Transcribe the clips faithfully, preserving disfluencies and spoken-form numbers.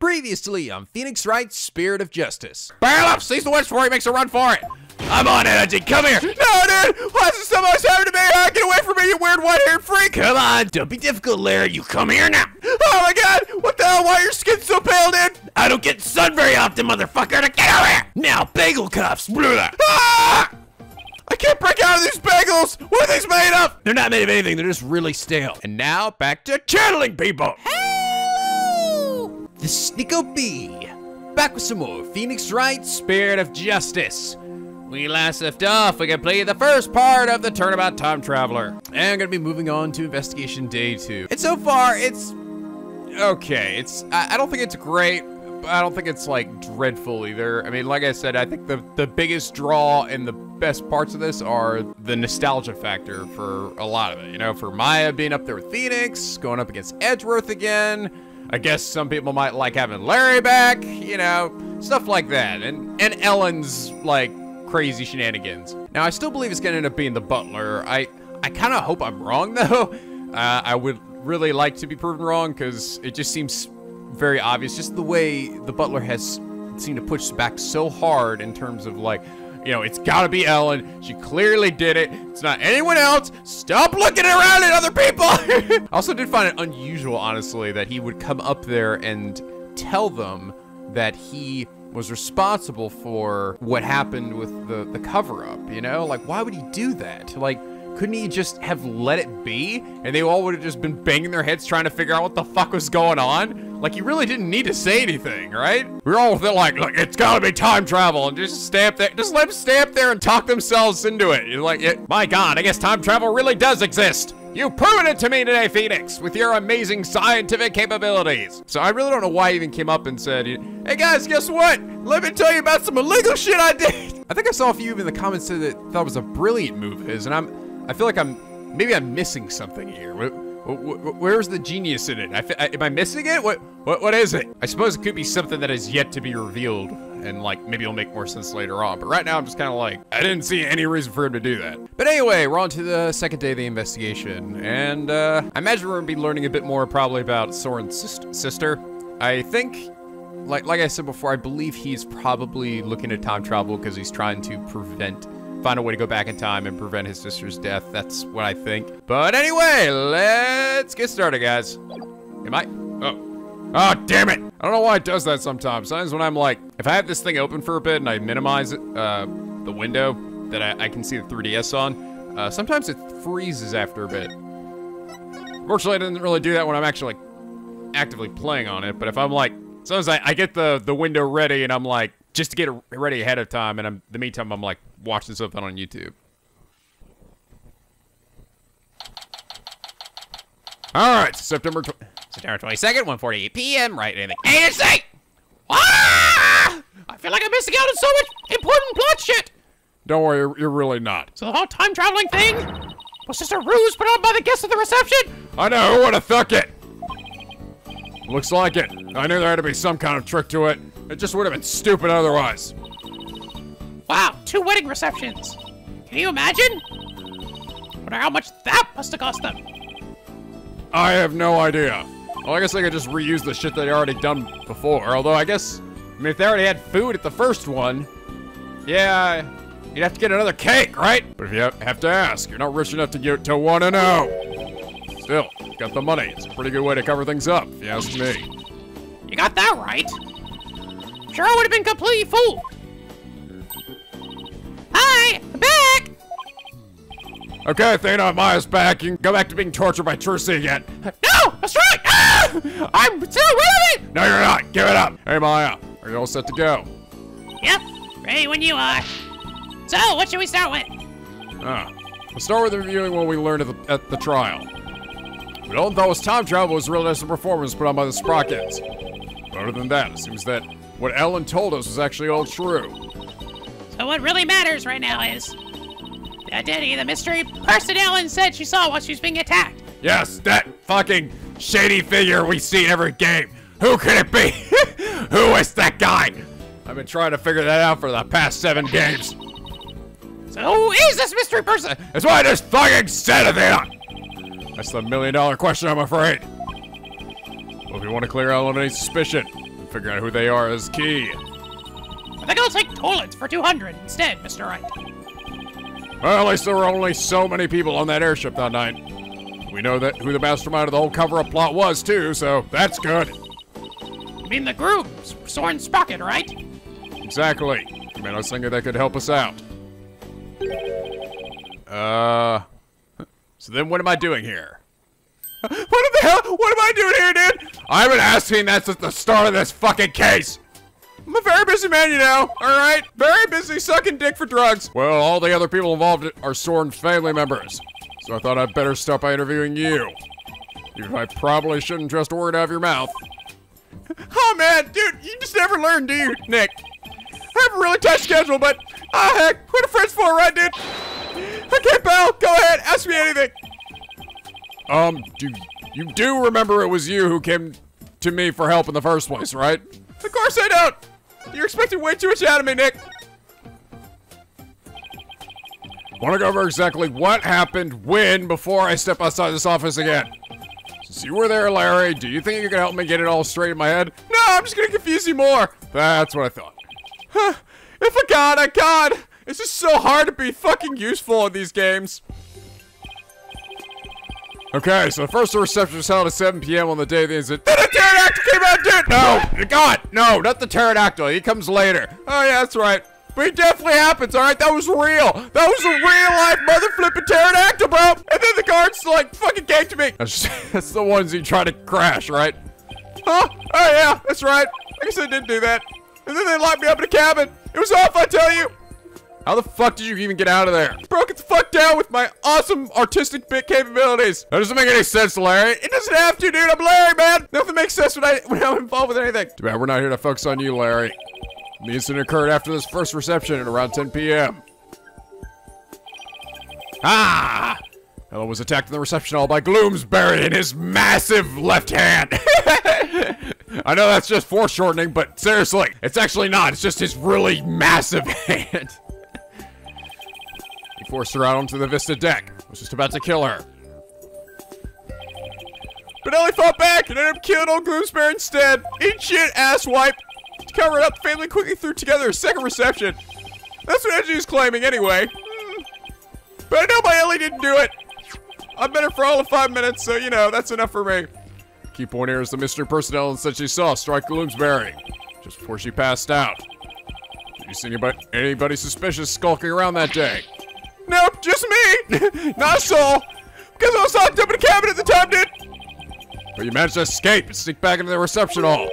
Previously on Phoenix Wright's Spirit of Justice. Barrel up! Seize the wedge before he makes a run for it! I'm on energy! Come here! No, dude! Why is this so much happening to me? Oh, get away from me, you weird white-haired freak! Come on! Don't be difficult, Larry! You come here now! Oh my god! What the hell? Why are your skin so pale, dude? I don't get sun very often, motherfucker! Now get over here! Now, bagel cuffs! Blah. Ah! I can't break out of these bagels! What are these made of? They're not made of anything. They're just really stale. And now, back to channeling people! Hello! This is Nico B, back with some more Phoenix Wright Spirit of Justice. We last left off, we completed the first part of the Turnabout Time Traveler. And I'm gonna be moving on to investigation day two. And so far, it's okay. It's, I, I don't think it's great, but I don't think it's like dreadful either. I mean, like I said, I think the, the biggest draw and the best parts of this are the nostalgia factor for a lot of it. You know, for Maya being up there with Phoenix, going up against Edgeworth again. I guess some people might like having Larry back, you know, stuff like that. And, and Ellen's like, crazy shenanigans. Now, I still believe it's gonna end up being the butler. I I kind of hope I'm wrong though. Uh, I would really like to be proven wrong because it just seems very obvious. Just the way the butler has seemed to push back so hard in terms of like, you know, it's gotta be Ellen. She clearly did it. It's not anyone else. Stop looking around at other people. I also did find it unusual, honestly, that he would come up there and tell them that he was responsible for what happened with the, the cover-up, you know? Like, why would he do that? Like, couldn't he just have let it be? And they all would have just been banging their heads trying to figure out what the fuck was going on? Like, he really didn't need to say anything, right? We were all like, look, it's gotta be time travel, and just stay up there, just let them stay up there and talk themselves into it. You're like, it, my God, I guess time travel really does exist. You've proven it to me today, Phoenix, with your amazing scientific capabilities. So I really don't know why I even came up and said, hey guys, guess what? Let me tell you about some illegal shit I did. I think I saw a few in the comments said that thought it was a brilliant move of his, and I'm, I feel like I'm, maybe I'm missing something here. Where's the genius in it? I, I, am I missing it? What, what, what is it? I suppose it could be something that is yet to be revealed, and like maybe it'll make more sense later on, but right now I'm just kind of like, I didn't see any reason for him to do that. But anyway, we're on to the second day of the investigation, and uh, I imagine we're gonna be learning a bit more probably about Sorin's sister. I think, like like I said before, I believe he's probably looking at time travel because he's trying to prevent, find a way to go back in time and prevent his sister's death. That's what I think. But anyway, let's get started, guys. Am I? Oh. Oh, damn it! I don't know why it does that sometimes. Sometimes when I'm like, if I have this thing open for a bit and I minimize it, uh, the window that I, I can see the three D S on, uh, sometimes it freezes after a bit. Fortunately, I didn't really do that when I'm actually like actively playing on it, but if I'm like, sometimes I, I get the, the window ready and I'm like, just to get it ready ahead of time, and I'm, in the meantime, I'm like watching something on YouTube. Alright, September tw September twenty-second, one forty-eight p m, right in the A S A! Ah! I feel like I'm missing out on so much important plot shit! Don't worry, you're really not. So the whole time traveling thing was just a ruse put on by the guests of the reception? I know, who would've thunk it? Looks like it. I knew there had to be some kind of trick to it. It just would've been stupid otherwise. Wow, two wedding receptions. Can you imagine? I wonder how much that must have cost them. I have no idea. Well, I guess they could just reuse the shit they'd already done before. Although, I guess, I mean, if they already had food at the first one, yeah, you'd have to get another cake, right? But if you have to ask, you're not rich enough to get to want to know. Still, you got the money. It's a pretty good way to cover things up, if you ask me. You got that right. Sure, I would have been completely fooled. Hi, I'm back. Okay, Athena, Maya's back. You can go back to being tortured by Trucy again. No, that's right. Ah! I'm still with it. No, you're not. Give it up. Hey, Maya, are you all set to go? Yep, ready when you are. So, what should we start with? Ah, we'll start with reviewing what we learned at the, at the trial. We all thought it was time travel was real as a performance put on by the Sprockets. But other than that, it seems that what Ellen told us was actually all true. So what really matters right now is the identity of the mystery person Ellen said she saw while she was being attacked. Yes, that fucking shady figure we see in every game. Who could it be? Who is that guy? I've been trying to figure that out for the past seven games. So who is this mystery person? That's why I just fucking said it there. That's the million dollar question, I'm afraid. Well, if you want to clear out any suspicion, and figuring out who they are is key. I think I'll take toilets for two hundred instead, Mister Wright. Well, at least there were only so many people on that airship that night. We know that who the mastermind of the whole cover-up plot was, too, so that's good. You mean the group, Sorin Sprocket, right? Exactly. I mean, I was thinking that could help us out. Uh... So then what am I doing here? What the hell? What am I doing here, dude? I've been asking that since the start of this fucking case. I'm a very busy man, you know, all right? Very busy sucking dick for drugs. Well, all the other people involved are Sorin's family members, so I thought I'd better start by interviewing you. Even if I probably shouldn't trust a word out of your mouth. Oh, man, dude, you just never learn, do you, Nick? I have a really tight schedule, but, ah, oh, heck, what are friends for, right, dude? Okay, pal, go ahead, ask me anything. Um, do you do remember it was you who came to me for help in the first place, right? Of course I don't. You're expecting way too much out of me, Nick. Want to go over exactly what happened when before I step outside this office again. Since you were there, Larry, do you think you can help me get it all straight in my head? No, I'm just going to confuse you more. That's what I thought. Huh. If I got, I got. It's just so hard to be fucking useful in these games. Okay, so the first reception was held at seven P M on the day of the incident. Then the pterodactyl came out, dude! No! God! No, not the pterodactyl. He comes later. Oh, yeah, that's right. But it definitely happens, alright? That was real. That was a real-life mother-flipping pterodactyl, bro! And then the guards, like, fucking came to me. That's, just, that's the ones he tried to crash, right? Huh? Oh, yeah, that's right. I guess I didn't do that. And then they locked me up in a cabin. It was off, I tell you. How the fuck did you even get out of there? Broke it the fuck down with my awesome artistic bit capabilities. That doesn't make any sense, Larry. It doesn't have to, dude. I'm Larry, man. Nothing makes sense when, I, when I'm involved with anything. Too bad we're not here to focus on you, Larry. The incident occurred after this first reception at around ten P M Ah! Ellen was attacked in the reception hall by Gloomsbury in his massive left hand. I know that's just foreshortening, but seriously, it's actually not. It's just his really massive hand. Forced her out onto the Vista deck. I was just about to kill her. But Ellie fought back and ended up killing old Gloomsbury instead. Eat shit, asswipe. To cover it up, the family quickly threw together a second reception. That's what Edgy was claiming anyway. Mm. But I know my Ellie didn't do it. I've been here for all of five minutes, so you know, that's enough for me. Key point here is the mystery personnel and said she saw strike Gloomsbury just before she passed out. Did you see anybody, anybody suspicious skulking around that day? Nope, just me! Not a soul! Because I was locked up in a cabin at the time, dude! But you managed to escape and sneak back into the reception hall.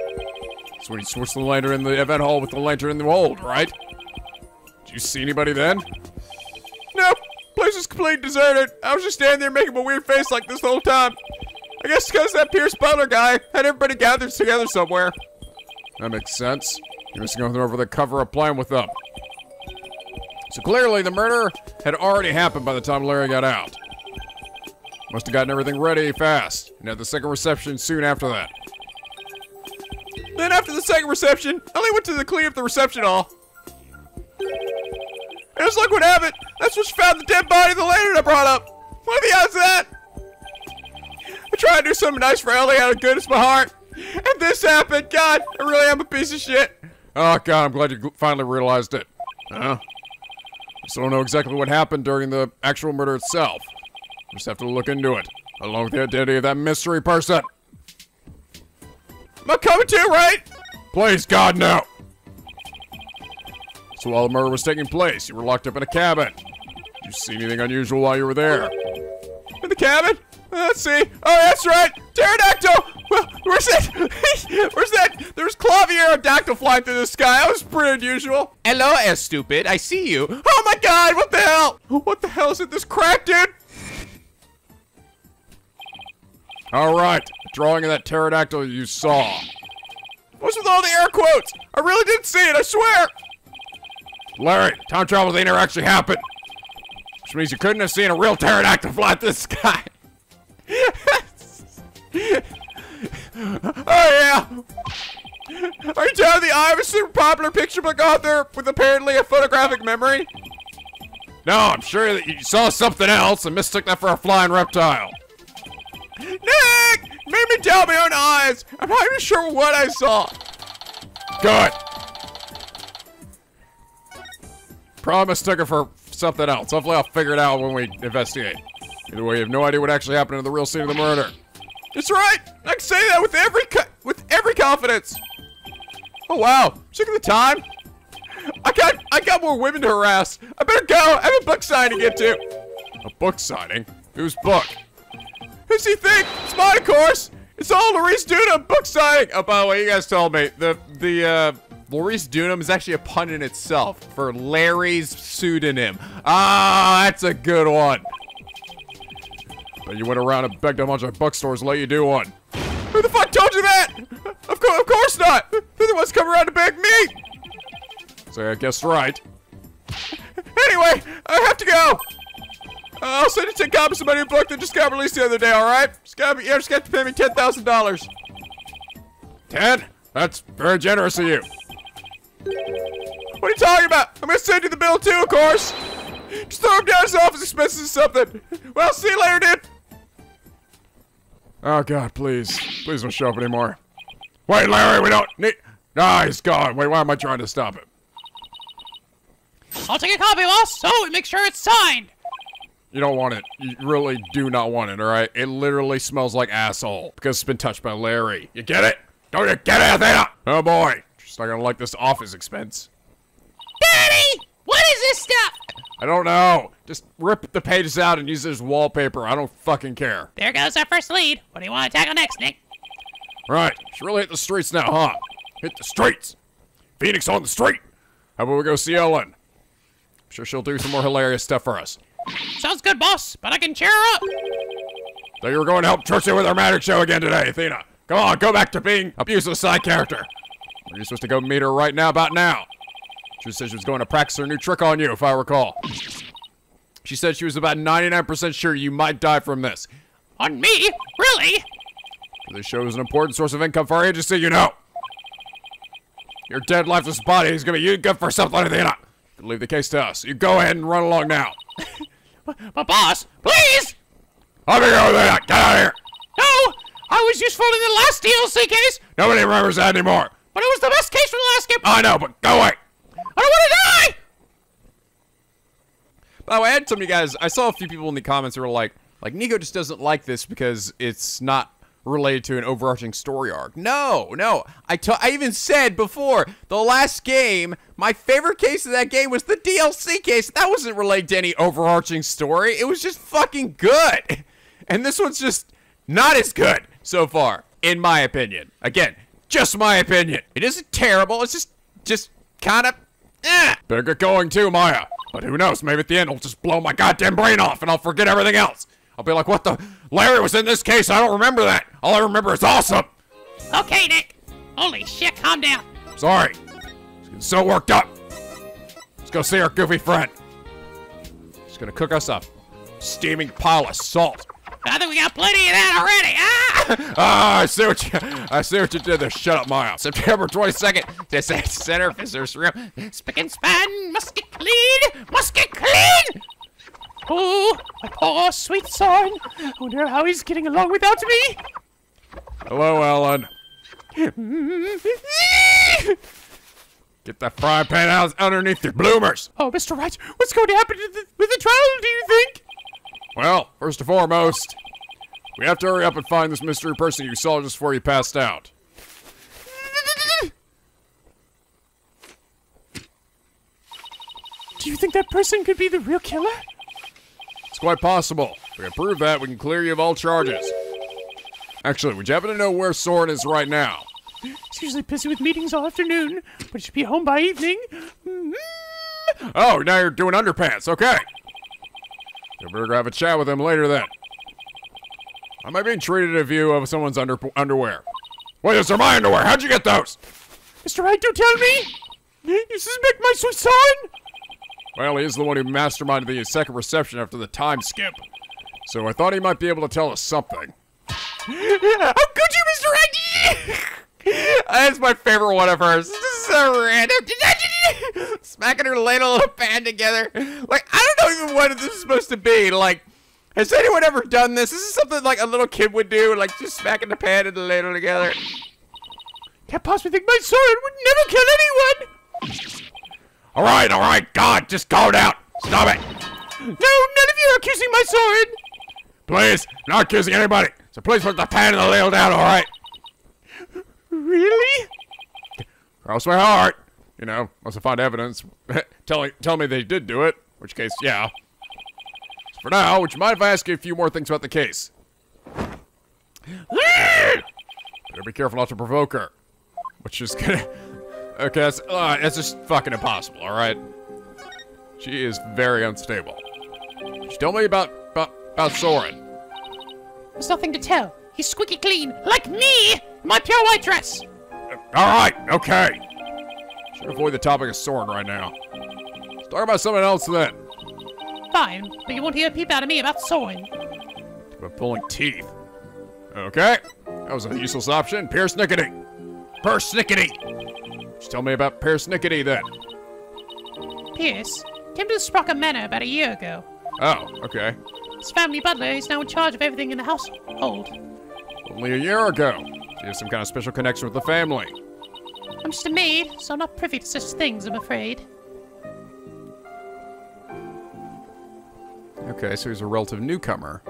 That's when you switched the lantern in the event hall with the lantern in the hold, right? Did you see anybody then? Nope, place was completely deserted. I was just standing there making a weird face like this the whole time. I guess because that Pierce butler guy had everybody gathered together somewhere. That makes sense. You must go over the cover of plan with them. So clearly, the murder had already happened by the time Larry got out. Must have gotten everything ready fast, and had the second reception soon after that. Then after the second reception, Ellie went to the clean up the reception hall. And just look what happened. That's when she found the dead body of the lantern I brought up. What are the odds of that? I tried to do something nice for Ellie out of goodness of my heart, and this happened. God, I really am a piece of shit. Oh, God, I'm glad you finally realized it. Huh? So I don't know exactly what happened during the actual murder itself. Just have to look into it, along with the identity of that mystery person. Am I coming to, right? Please, God, no. So while the murder was taking place, you were locked up in a cabin. Did you see anything unusual while you were there? In the cabin? Let's see. Oh, that's right. Pterodactyl. Well, where's that? Where's that? There's clavier and dactyl flying through the sky. That was pretty unusual. Hello, S stupid. I see you. Oh my God! What the hell? What the hell is it? This crack, dude. All right, the drawing of that pterodactyl you saw. What's with all the air quotes? I really didn't see it. I swear. Larry, time travel thing never actually happened, which means you couldn't have seen a real pterodactyl fly through the sky. Oh, yeah! Are you telling me I have a super popular picture book author with apparently a photographic memory? No, I'm sure that you saw something else and mistook that for a flying reptile. Nick! Made me tell my own eyes! I'm not even sure what I saw. Good. Promise took it for something else. Hopefully I'll figure it out when we investigate. Either way, you have no idea what actually happened in the real scene of the murder. It's right. I can say that with every co with every confidence. Oh wow! Look at the time. I got I got more women to harass. I better go. I have a book signing to get to. A book signing? Whose book? Who's he think? It's mine, of course. It's all Laurice Deauxnim book signing. Oh, by the way, you guys told me the the uh, Laurice Deauxnim is actually a pun in itself for Larry's pseudonym. Ah, that's a good one. But you went around and begged a bunch of bookstores to let you do one. Who the fuck told you that? Of, co of course not. They're the ones coming around to beg me. So I guess right. Anyway, I have to go. Uh, I'll send you ten copies of my new book that just got released the other day. All right? Just gotta be, you just got to pay me ten thousand dollars. Ten? That's very generous of you. What are you talking about? I'm gonna send you the bill too, of course. Just throw him down his office expenses or something. Well, see you later, dude. Oh God, please, please don't show up anymore. Wait, Larry, we don't need. Ah, oh, he's gone. Wait, why am I trying to stop him? I'll take a copy, boss, so we make sure it's signed. You don't want it. You really do not want it. All right, it literally smells like asshole because it's been touched by Larry. You get it? Don't you get it, Athena? Oh boy, she's not gonna like this office expense. Daddy, what is this stuff? I don't know. Just rip the pages out and use it as wallpaper. I don't fucking care. There goes our first lead. What do you want to tackle next, Nick? Right. Should really hit the streets now, huh? Hit the streets. Phoenix on the street. How about we go see Ellen? I'm sure she'll do some more hilarious stuff for us. Sounds good, boss, but I can cheer her up. Thought you were going to help Trucy with our magic show again today, Athena. Come on, go back to being a useless side character. Are you supposed to go meet her right now, about now? She said she was going to practice her new trick on you, if I recall. She said she was about ninety-nine percent sure you might die from this. On me? Really? This show is an important source of income for our agency, you know. Your dead, lifeless body is going to be good for something, Athena. You can leave the case to us. You go ahead and run along now. But, boss, please! I'll be going there. Get out of here. No! I was useful in the last D L C case. Nobody remembers that anymore. But it was the best case from the last game. I know, but go away. I don't want to die! By the way, I had some of you guys, I saw a few people in the comments who were like, like, Nico just doesn't like this because it's not related to an overarching story arc. No, no. I, t I even said before, the last game, my favorite case of that game was the D L C case. That wasn't related to any overarching story. It was just fucking good. And this one's just not as good so far, in my opinion. Again, just my opinion. It isn't terrible. It's just, just kind of... Eh. Better get going too, Maya. But who knows, maybe at the end I'll just blow my goddamn brain off and I'll forget everything else. I'll be like, what the? Larry was in this case, I don't remember that. All I remember is awesome. Okay, Nick. Holy shit, calm down. Sorry. It's getting so worked up. Let's go see our goofy friend. She's gonna cook us up. Steaming pile of salt. I think we got plenty of that already. Ah! ah I see what you I see what you did there. Shut up, Maya. September twenty-second, this center visitors room. Spick and span, must get clean, must get clean. Oh, my poor sweet Sorin. I wonder how he's getting along without me. Hello, Ellen. Get that frying pan out underneath your bloomers. Oh, Mister Wright, what's going to happen to the, with the trial, do you think? Well, first and foremost, we have to hurry up and find this mystery person you saw just before you passed out. Do you think that person could be the real killer? It's quite possible. If we can prove that, we can clear you of all charges. Actually, would you happen to know where Sorin is right now? He's usually busy with meetings all afternoon, but he should be home by evening. Mm-hmm. Oh, now you're doing underpants. Okay. You better go have a chat with him later then. I might be entreated a view of someone's under underwear. Wait, those are my underwear. How'd you get those? Mister Wright, don't tell me. You suspect my sweet son? Well, he is the one who masterminded the second reception after the time skip. So I thought he might be able to tell us something. How could you, Mister Wright? That's my favorite one of hers. This is so random. Smacking her ladle and a pan together. Like, I don't know even what this is supposed to be. Like, has anyone ever done this? This is something like a little kid would do, like just smacking the pan and the ladle together. Can't possibly think my sword would never kill anyone! Alright, alright, God, just call it out! Stop it! No, none of you are accusing my sword! Please, not accusing anybody! So please put the pan and the ladle down, alright? Really? Cross my heart! You know, unless I find evidence. Telling, tell me they did do it, which case, yeah. So for now, would you mind if I ask you a few more things about the case? Better be careful not to provoke her. Which is gonna... Okay, that's, uh, that's just fucking impossible, alright? She is very unstable. Just tell me about, about, about Sorin. There's nothing to tell. He's squeaky clean, like me, in my pure white dress. Uh, alright, okay. Should avoid the topic of Sorin right now. Let's talk about someone else then. Fine, but you won't hear a peep out of me about Sorin. About pulling teeth. Okay, that was a useless option. Piersnickety. Piersnickety. Just tell me about Piersnickety then. Pierce came to the Sprocket Manor about a year ago. Oh, okay. His family butler is now in charge of everything in the household. Only a year ago. She has some kind of special connection with the family. I'm just a maid, so I'm not privy to such things, I'm afraid. Okay, so he's a relative newcomer.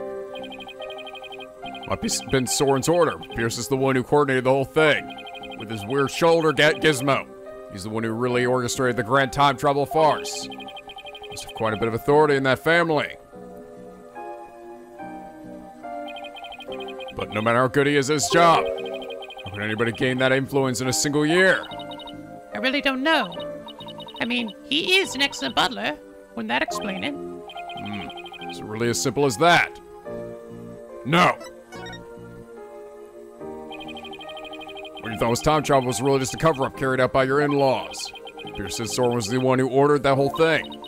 Might be been Sorin's order. Pierce is the one who coordinated the whole thing. With his weird shoulder gizmo. He's the one who really orchestrated the grand time travel farce. Must have quite a bit of authority in that family. But no matter how good he is at his job, how can anybody gain that influence in a single year? I really don't know. I mean, he is an excellent butler. Wouldn't that explain it? Hmm. Is it really as simple as that? No. What you thought was time travel was really just a cover-up carried out by your in-laws. Pierce said Sorin was the one who ordered that whole thing.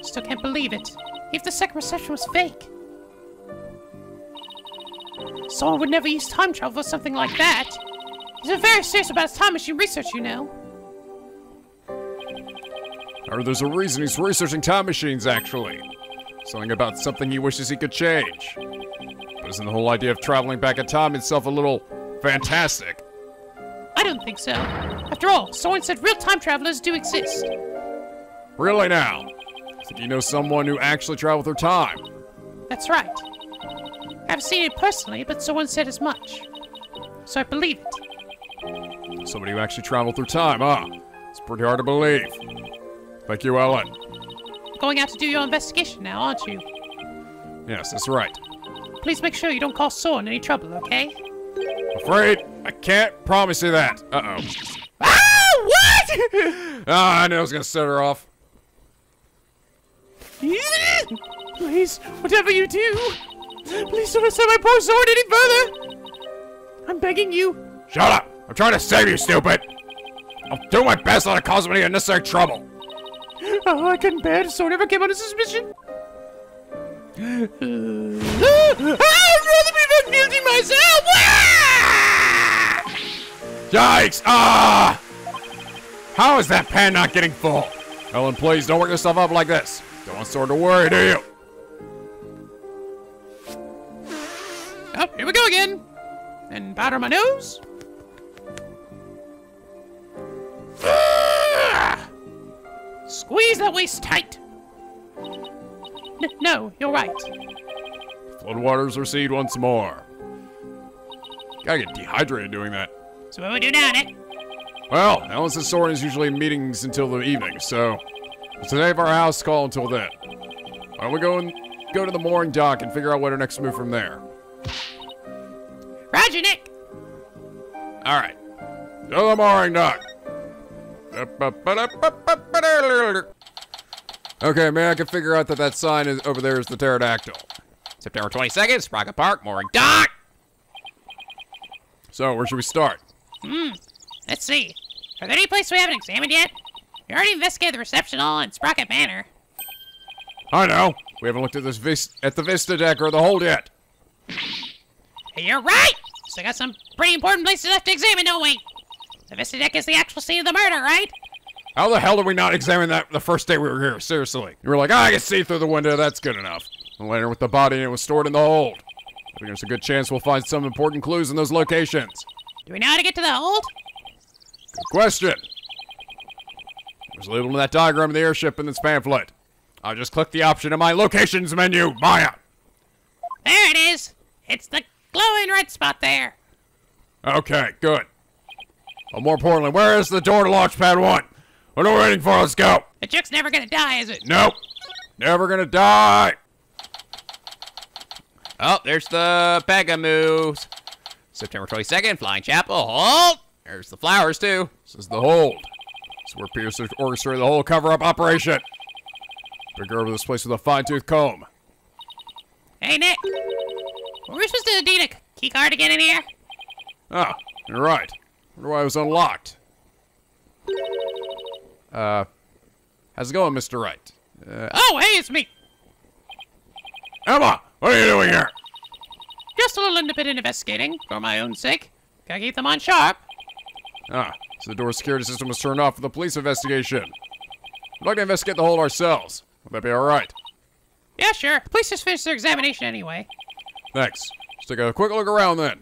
Still can't believe it. If the second reception was fake. Sorin would never use time travel or something like that. He's very serious about his time machine research, you know. Or there's a reason he's researching time machines, actually. Something about something he wishes he could change. But isn't the whole idea of traveling back in time itself a little fantastic? I don't think so. After all, Sorin said real time travelers do exist. Really now? I think you know someone who actually traveled through time. That's right. I haven't seen it personally, but Sorin said as much. So I believe it. Somebody who actually traveled through time, huh? It's pretty hard to believe. Thank you, Ellen. You're going out to do your investigation now, aren't you? Yes, that's right. Please make sure you don't cause Sorin any trouble, okay? Afraid? I can't promise you that. Uh-oh. Ah, what? Ah, I knew I was gonna set her off. Please, whatever you do, please don't send my poor sword any further. I'm begging you. Shut up. I'm trying to save you, stupid. I'll do my best not to cause me any unnecessary trouble. Oh, I couldn't bear it. Sword ever came under suspicion. Uh, I'd rather be not guilty myself. Yikes! Ah! How is that pan not getting full? Ellen, please don't work yourself up like this. Don't want Sorin to worry, do you? Oh, here we go again. And powder my nose. Ah! Squeeze that waist tight. N no, you're right. Floodwaters recede once more. Gotta get dehydrated doing that. So what do we do now, Nick? Well, Ellen says Sorin is usually in meetings until the evening, so... It's the day of our house call until then. Why don't we go and go to the mooring dock and figure out what our next move from there. Roger, Nick! Alright. Go to the mooring dock. Okay, man, I can figure out that that sign is over there is the pterodactyl. September twenty-second, Sprocket Park, mooring dock! So, where should we start? Hmm, let's see. Are there any places we haven't examined yet? We already investigated the reception hall and Sprocket Manor. I know. We haven't looked at this vis at the Vista deck or the hold yet. You're right! So I got some pretty important places left to examine, don't we? The Vista deck is the actual scene of the murder, right? How the hell did we not examine that the first day we were here? Seriously. You were like, ah, I can see through the window, that's good enough. And later with the body, it was stored in the hold. I think there's a good chance we'll find some important clues in those locations. Do we know how to get to the hold? Good question. There's a label to that diagram of the airship in this pamphlet. I'll just click the option in my locations menu, Maya. There it is. It's the glowing red spot there. Okay, good. But more importantly, where is the door to launch pad one? What are we waiting for? Let's go. The chick's never gonna die, is it? Nope. Never gonna die. Oh, there's the Pega moves. September twenty-second, Flying Chapel, hold. There's the flowers too. This is the hold. This is where Pierce orchestrated the whole cover-up operation. Pick over this place with a fine-tooth comb. Hey, Nick. Were we supposed to need a key card to get in here? Oh, you're right. I wonder why it was unlocked. Uh, how's it going, Mister Wright? Uh, oh, hey, it's me. Emma, what are you doing here? Just a little independent investigating, for my own sake. Gotta keep them on sharp. Ah, so the door security system was turned off for the police investigation. We're not gonna investigate the hold ourselves. Would that be all right? Yeah, sure. The police just finished their examination anyway. Thanks. Let's take a quick look around then.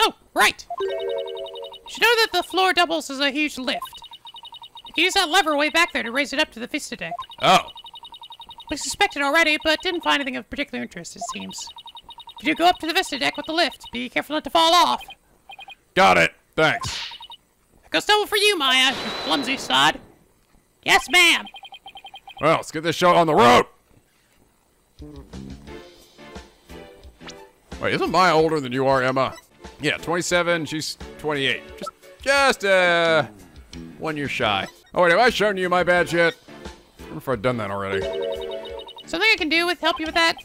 Oh, right. You should know that the floor doubles as a huge lift. You can use that lever way back there to raise it up to the Vista deck. Oh. We suspected already, but didn't find anything of particular interest, it seems. If you do go up to the Vista deck with the lift, be careful not to fall off. Got it. Thanks. That goes double for you, Maya, you clumsy sod. Yes, ma'am. Well, let's get this show on the road. Wait, isn't Maya older than you are, Emma? Yeah, twenty-seven, she's twenty-eight. Just, just uh, one year shy. Oh, wait, have I shown you my badge yet? I wonder if I've done that already. Something I can do with help you with that?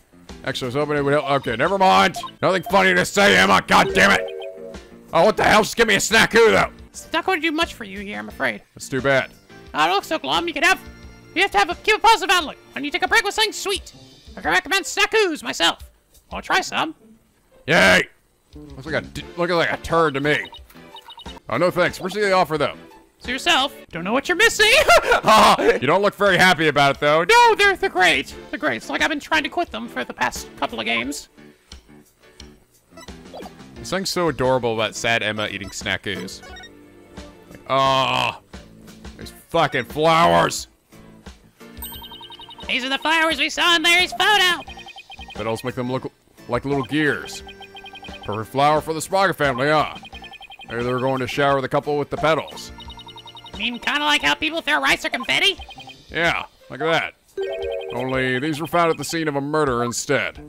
Actually, I was hoping it would help. Okay, never mind. Nothing funny to say, Emma. God damn it. Oh, what the hell? Just give me a snack-oo, though. It's not going to do much for you here, I'm afraid. That's too bad. I don't look so glum. You can have... You have to have a keep a positive outlook. When you take a break with something sweet. I can recommend snackoos myself. I'll try some. Yay! Looks like a looks like a turd to me. Oh no, thanks. Where's the offer though? So yourself. Don't know what you're missing. You don't look very happy about it though. No, they're the great. The great. It's like I've been trying to quit them for the past couple of games. There's something so adorable about sad Emma eating snackoos. Like, oh, there's fucking flowers. These are the flowers we saw in Larry's photo. That also make them look like little gears. Perfect flower for the Sprocket family, huh? Maybe they're going to shower the couple with the petals. I mean, kind of like how people throw rice or confetti? Yeah, look at that. Only these were found at the scene of a murder instead.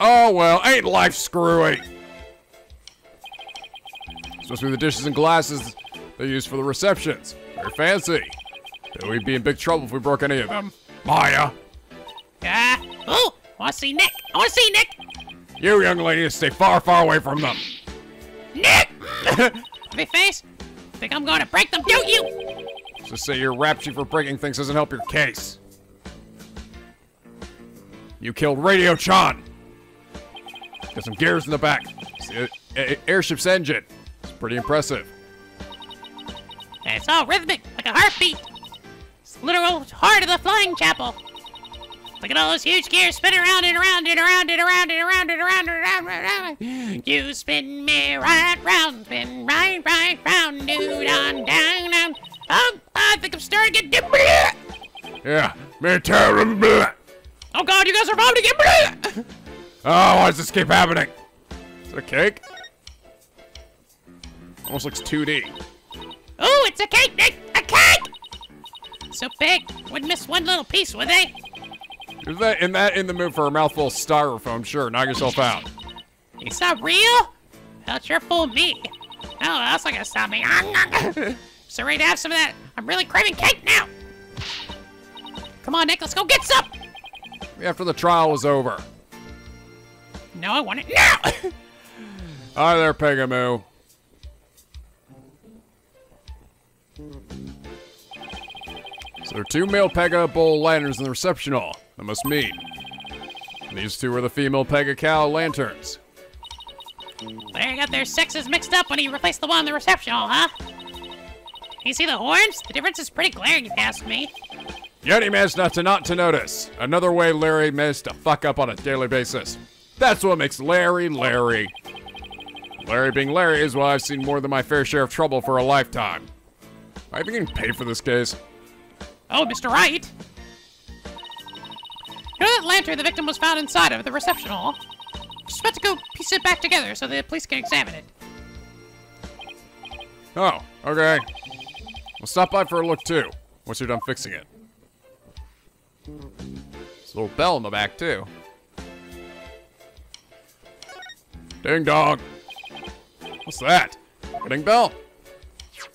Oh well, ain't life screwy. Supposed to be the dishes and glasses they use for the receptions. Very fancy. But we'd be in big trouble if we broke any of them. Maya. Yeah. Oh, I want to see Nick. I want to see Nick. You young ladies, stay far, far away from them. Nick! My face? Think I'm going to break them, don't you? Just say your rap sheet for breaking things doesn't help your case. You killed Radio Chan. Got some gears in the back. It's the airship's engine. It's pretty impressive. And it's all rhythmic, like a heartbeat. Literal heart of the Flying Chapel. Look at all those huge gears spinning around and around and around and around and around and around and around and around. You spin me right round, spin right, right round, do down, down, down. Oh, I think I'm starting to get. Yeah, me too. Oh God, you guys are vomiting again. Oh, why does this keep happening? Is it a cake? Almost looks two D. Oh, it's a cake, Nick. A cake. So big, wouldn't miss one little piece, would they? Is that in that in the mood for a mouthful of styrofoam? Sure, knock yourself out. It's not real? Well, sure fooled me. No, that's not gonna stop me. So ready to have some of that. I'm really craving cake now. Come on, Nick, let's go get some. After the trial was over. No, I want it now. Hi there, Pega-moo. So there are two male Pega-bull lanterns in the reception hall. That must mean these two are the female Pega-cow lanterns. Larry got their sexes mixed up when he replaced the one in the reception hall, huh? You see the horns? The difference is pretty glaring, if you ask me. Yet he managed not to not to notice. Another way Larry managed to fuck up on a daily basis. That's what makes Larry, Larry. Larry being Larry is why I've seen more than my fair share of trouble for a lifetime. Am I being paid for this case? Oh, Mister Wright! You know that lantern the victim was found inside of, the reception hall? Just about to go piece it back together so the police can examine it. Oh, okay. We'll stop by for a look, too, once you're done fixing it. There's a little bell in the back, too. Ding dong. What's that? Ring bell.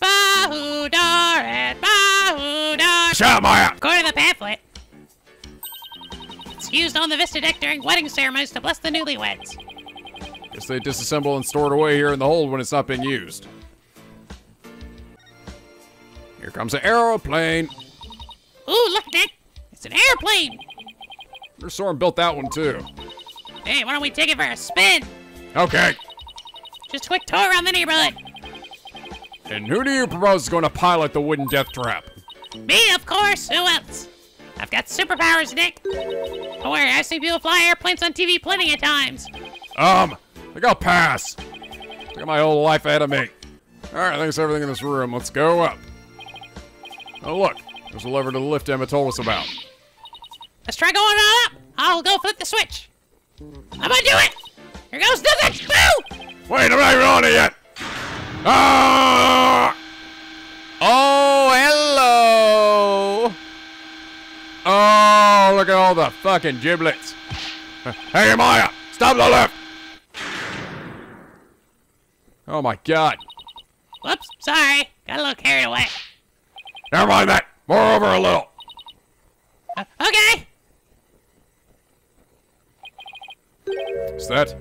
Bahudar and Bahudar. Shut up, Maya! According to the pamphlet, it's used on the Vista deck during wedding ceremonies to bless the newlyweds. Guess they disassemble and store it away here in the hold when it's not being used. Here comes an aeroplane. Ooh, look, Nick! It's an airplane. Your Sorin built that one too. Hey, why don't we take it for a spin? Okay. Just a quick tour around the neighborhood. And who do you propose is going to pilot the wooden death trap? Me, of course. Who else? I've got superpowers, Nick. Don't worry, I've seen people fly airplanes on T V plenty of times. Um, I think I'll pass. I got my whole life ahead of me. All right, I think it's everything in this room. Let's go up. Oh, look. There's a lever to the lift Emma told us about. Let's try going on up. I'll go flip the switch. I'm gonna do it. Here goes nothing! Boo! Wait, I'm not even on it yet! Ah! Oh, hello! Oh, look at all the fucking giblets. Hey, Maya! Stop the left! Oh my god. Whoops, sorry. Got a little carried away. Never mind that. More over a little. Uh, okay. Is that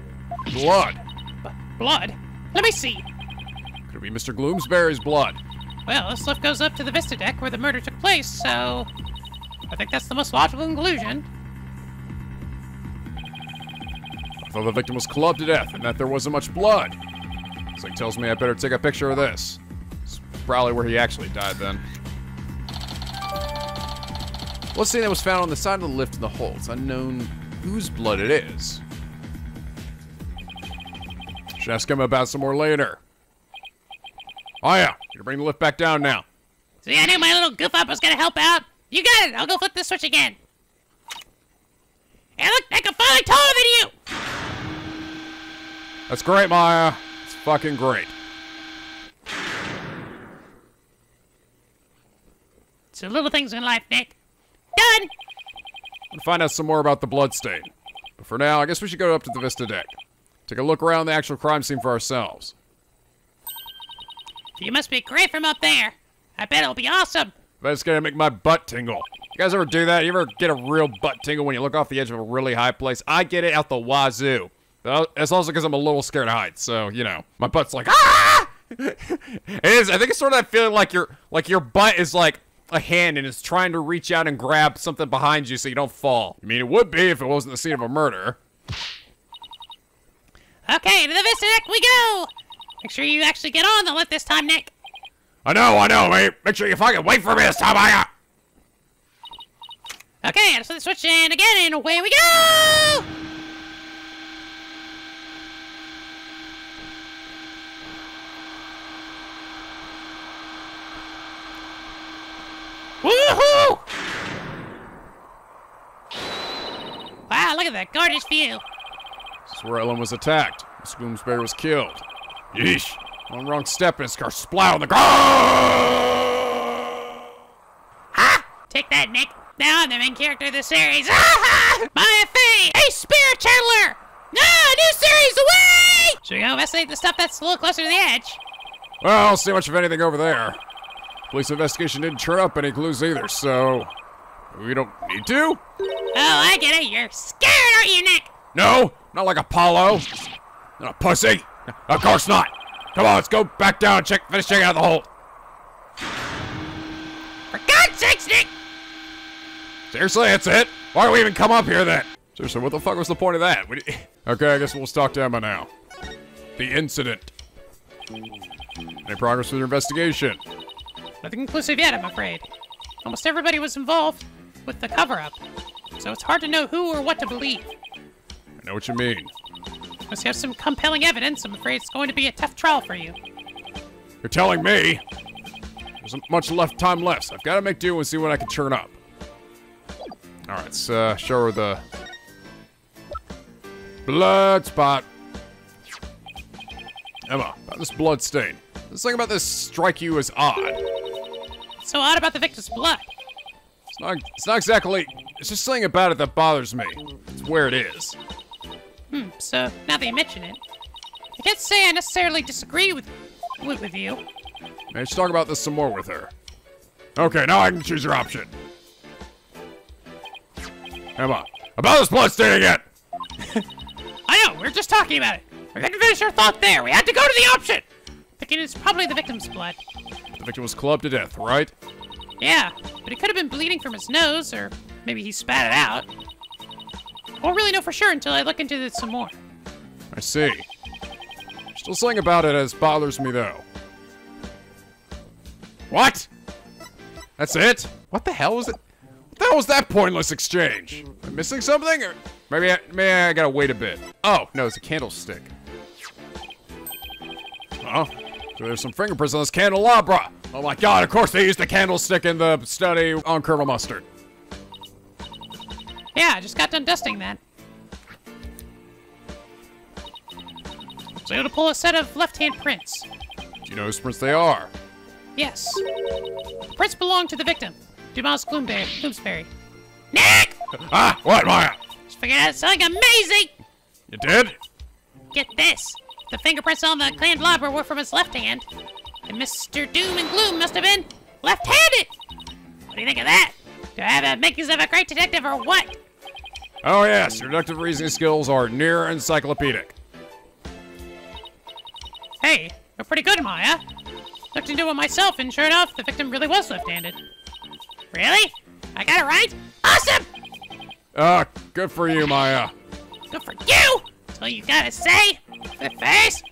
blood? B blood? Let me see. Could it be Mister Gloomsbury's blood? Well, this lift goes up to the Vista deck where the murder took place, so I think that's the most logical conclusion. I thought the victim was clubbed to death and that there wasn't much blood. So he tells me I better take a picture of this. It's probably where he actually died then. Let's see, that was found on the side of the lift in the hole. It's unknown whose blood it is. Should ask him about some more later. Oh yeah, you're bringing the lift back down now. See, I knew my little goof up was gonna help out. You got it. I'll go flip the switch again. Hey, look, Nick, I'm finally taller than you. That's great, Maya. It's fucking great. It's the little things in life, Nick. Done. I'm gonna find out some more about the bloodstain. But for now, I guess we should go up to the Vista deck. Take a look around the actual crime scene for ourselves. You must be great from up there. I bet it'll be awesome. That's gonna make my butt tingle. You guys ever do that? You ever get a real butt tingle when you look off the edge of a really high place? I get it out the wazoo. That's also because I'm a little scared of heights, so, you know. My butt's like, ah! It is, I think it's sort of that feeling like your, like your butt is like a hand and it's trying to reach out and grab something behind you so you don't fall. I mean, it would be if it wasn't the scene of a murder. Okay, to the Vista deck we go! Make sure you actually get on the lift this time, Nick. I know, I know, mate. Make sure you fucking wait for me this time, I uh... Okay, I just switch in again, and away we go! Woohoo! Wow, look at that gorgeous view. This is where Ellen was attacked. Miss Gloomsbury was killed. Yeesh. One wrong step and it's car splow on the ground. Ha! Take that, Nick. Now I'm the main character of the series. Ah-ha! My fate! A spirit channeler! No! New series away! Should we go investigate the stuff that's a little closer to the edge? Well, I don't see much of anything over there. Police investigation didn't turn up any clues either, so we don't need to? Oh, I get it. You're scared, aren't you, Nick? No! Not like Apollo. Not a pussy. Of course not. Come on, let's go back down and check, finish checking out the hole. For God's sakes, Nick! Seriously, that's it? Why do we even come up here then? Seriously, what the fuck was the point of that? We okay, I guess we'll stalk down by now. The incident. Any progress with your investigation? Nothing conclusive yet, I'm afraid. Almost everybody was involved with the cover-up, so it's hard to know who or what to believe. I know what you mean. Unless you have some compelling evidence, I'm afraid it's going to be a tough trial for you. You're telling me? There's not much left time left, so I've got to make do and see what I can churn up. Alright, let's uh, show her the blood spot. Emma, about this blood stain. This thing about this strike you as odd. It's so odd about the victim's blood. It's not, it's not exactly... It's just something about it that bothers me. It's where it is. Hmm, so now that you mention it, I can't say I necessarily disagree with, with, with you. Let's talk about this some more with her. Okay, now I can choose your option. Emma, about this blood stain again! I know, we were just talking about it. We couldn't finish our thought there. We had to go to the option. Thinking it's probably the victim's blood. The victim was clubbed to death, right? Yeah, but it could have been bleeding from his nose, or maybe he spat it out. Won't really know for sure until I look into this some more. I see. Still something about it as bothers me, though. What? That's it? What the hell was it? What the hell was that pointless exchange? Am I missing something? Or maybe I, maybe I gotta wait a bit. Oh no, it's a candlestick. Oh, so there's some fingerprints on this candelabra. Oh my god, of course they used the candlestick in the study on Colonel Mustard. Yeah, I just got done dusting that. So able to pull a set of left-hand prints. Do you know whose prints they are? Yes. The prints belong to the victim, Dumas Gloomberry, Gloomsbury. Nick! Ah, what, Maya? Just figured out something amazing! You did? Get this. The fingerprints on the candelabra were from his left hand, and Mister Doom and Gloom must have been left-handed! What do you think of that? Do I have a makings of a great detective or what? Oh yes, your deductive reasoning skills are near encyclopedic. Hey, you're pretty good, Maya. Looked into it myself, and sure enough, the victim really was left-handed. Really? I got it right? Awesome! Ah, uh, good for you, Maya. Good for you? That's all you gotta say? The face?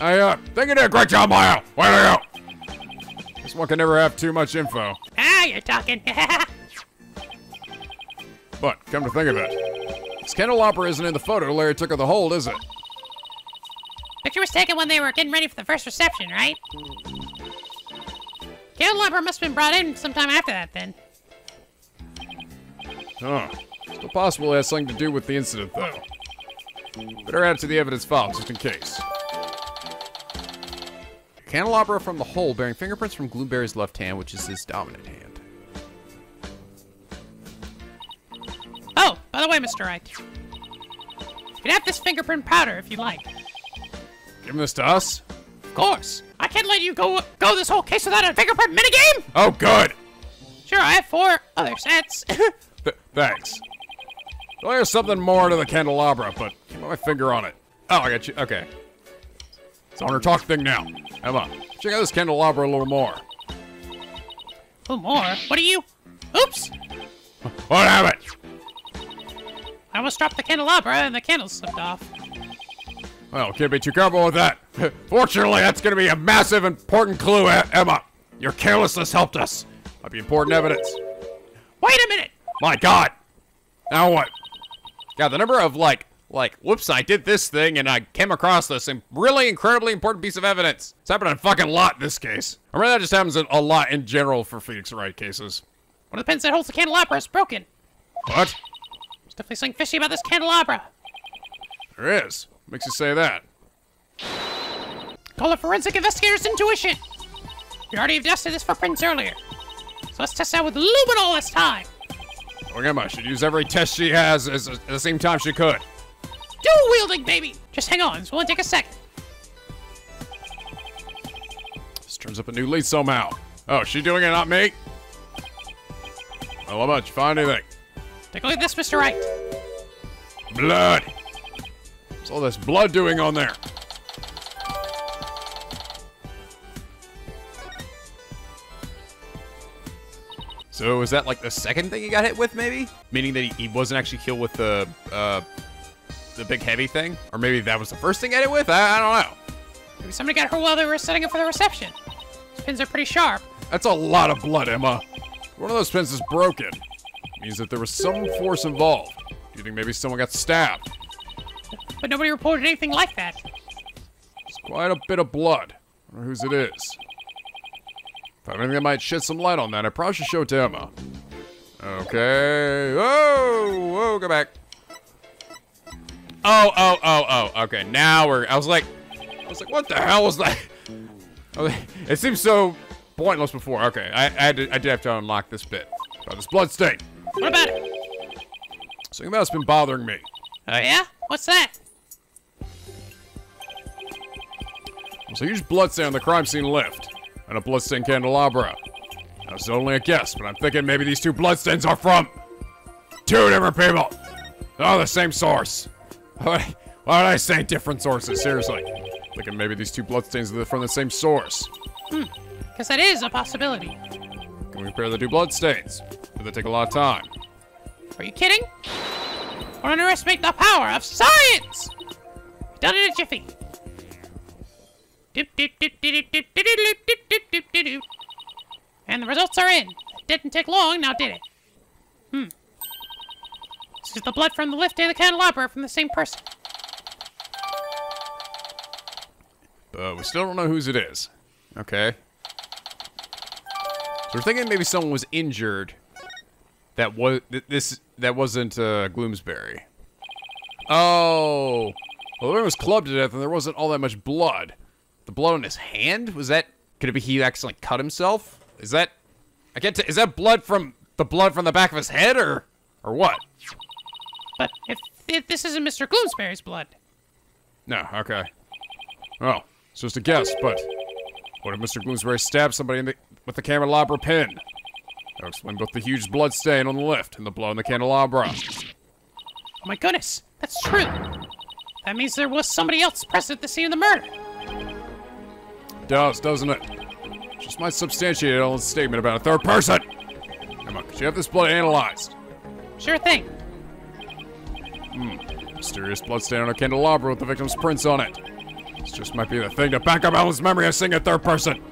I, uh, think you did a great job, Maya! Way to go! This one can never have too much info. Ah, you're talking. But, come to think of it, this candelabra isn't in the photo Larry took of the hold, is it? Picture was taken when they were getting ready for the first reception, right? Candelabra must have been brought in sometime after that, then. Huh. Still possible it has something to do with the incident, though. Better add it to the evidence file, just in case. Candelabra from the hole bearing fingerprints from Gloomberry's left hand, which is his dominant hand. Oh, by the way, Mister Wright. You can have this fingerprint powder if you like. Give this to us? Of course. I can't let you go go this whole case without a fingerprint minigame! Oh, good! Sure, I have four other sets. Th thanks. Well, there's something more to the candelabra, but keep my finger on it. Oh, I got you. Okay. It's on her talk thing now. Emma, check out this candelabra a little more. A little more? What are you? Oops! What happened? I almost dropped the candelabra and the candle slipped off. Well, can't be too careful with that. Fortunately, that's going to be a massive, important clue, Emma. Your carelessness helped us. Might be important evidence. Wait a minute! My God! Now what? God, the number of like, like, whoops, I did this thing and I came across this really incredibly important piece of evidence. It's happened a fucking lot in this case. I mean, that just happens a lot in general for Phoenix Wright cases. One of the pins that holds the candelabra is broken. What? There's definitely something fishy about this candelabra. There is. What makes you say that? Call a forensic investigator's intuition. We already have dusted this for prints earlier. So let's test out with luminol this time. Emma should use every test she has as, as, at the same time she could. Dual wielding, baby! Just hang on, this will only take a second. This turns up a new lead somehow. Oh, she doing it, not me? Well, how about you find anything? Take a look at this, Mister Wright. Blood! What's all this blood doing on there? So is that like the second thing he got hit with, maybe? Meaning that he, he wasn't actually killed with the uh, the big heavy thing? Or maybe that was the first thing he got hit with? I, I don't know. Maybe somebody got hurt while they were setting up for the reception. These pins are pretty sharp. That's a lot of blood, Emma. One of those pins is broken. It means that there was some force involved. Do you think maybe someone got stabbed? but nobody reported anything like that. It's quite a bit of blood. I wonder whose it is. If I have anything that might shed some light on that, I probably should show it to Emma. Okay. Whoa! Whoa, go back. Oh, oh, oh, oh. Okay, now we're... I was like... I was like, what the hell was that? It seems so pointless before. Okay, I, I, had to, I did have to unlock this bit. About this blood stain. What about it? Something that's been bothering me. Oh, yeah? What's that? There's a huge blood stain on the crime scene left. And a blood stain candelabra. That's only a guess, but I'm thinking maybe these two bloodstains are from two different people. Oh, the same source. Why would I say different sources? Seriously. I'm thinking maybe these two bloodstains are from the same source. Hmm. Because that is a possibility. Can we compare the two bloodstains? Did that take a lot of time? Are you kidding? Don't underestimate the power of science! You've done it in a jiffy. And the results are in. It didn't take long, now did it? Hmm. This is the blood from the lift and the candelabra from the same person. But we still don't know whose it is. Okay. So we're thinking maybe someone was injured. That was this. That wasn't uh, Gloomsbury. Oh. Well, Larry was clubbed to death, and there wasn't all that much blood. The blood on his hand was that? Could it be he accidentally cut himself? Is that? I can't. Is that blood from the blood from the back of his head, or or what? But if, if this isn't Mister Gloomsbury's blood. No. Okay. Oh, it's just a guess. But what if Mister Gloomsbury stabbed somebody in the, with the candelabra pin? I'll explain both the huge blood stain on the lift and the blood on the candelabra. Oh my goodness, that's true. That means there was somebody else present at the scene of the murder. It does, doesn't it? Just might substantiate Ellen's statement about a third person. Come on, could you have this blood analyzed? Sure thing. Hmm, mysterious blood stain on a candelabra with the victim's prints on it. This just might be the thing to back up Ellen's memory of seeing a third person.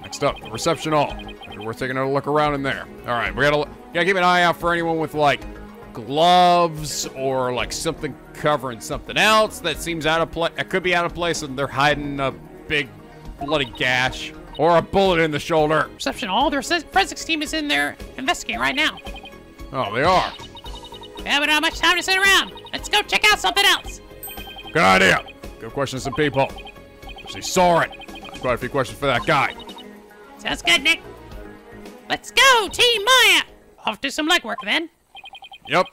Next up, the reception hall. We're taking a look around in there. All right, we gotta, gotta keep an eye out for anyone with like gloves or like something covering something else that seems out of place. It could be out of place, and they're hiding a big bloody gash or a bullet in the shoulder. Reception hall. Their forensics team is in there investigating right now. Oh, they are. Yeah, but not much time to sit around. Let's go check out something else. Good idea. Go question some people. She saw it. Quite a few questions for that guy. Sounds good, Nick. Let's go, Team Maya! Off to some legwork, then. Yep.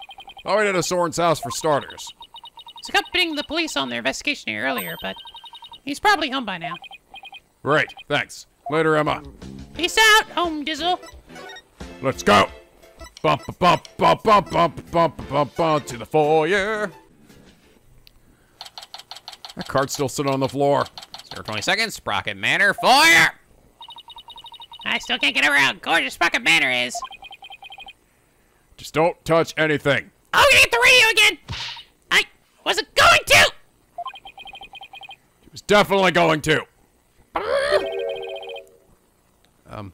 Already at Sorin's house, for starters. I was accompanying the police on their investigation here earlier, but he's probably home by now. Great. Thanks. Later, Emma. Peace out, home dizzle. Let's go! Bump, bump, bump, bump, bump, bump, bump, bump, to the foyer. That card's still sitting on the floor. zero twenty seconds, Sprocket Manor, foyer! I still can't get over how gorgeous Sprocket Manor is. Just don't touch anything. I'm gonna get the radio again. I wasn't going to. She was definitely going to. Um,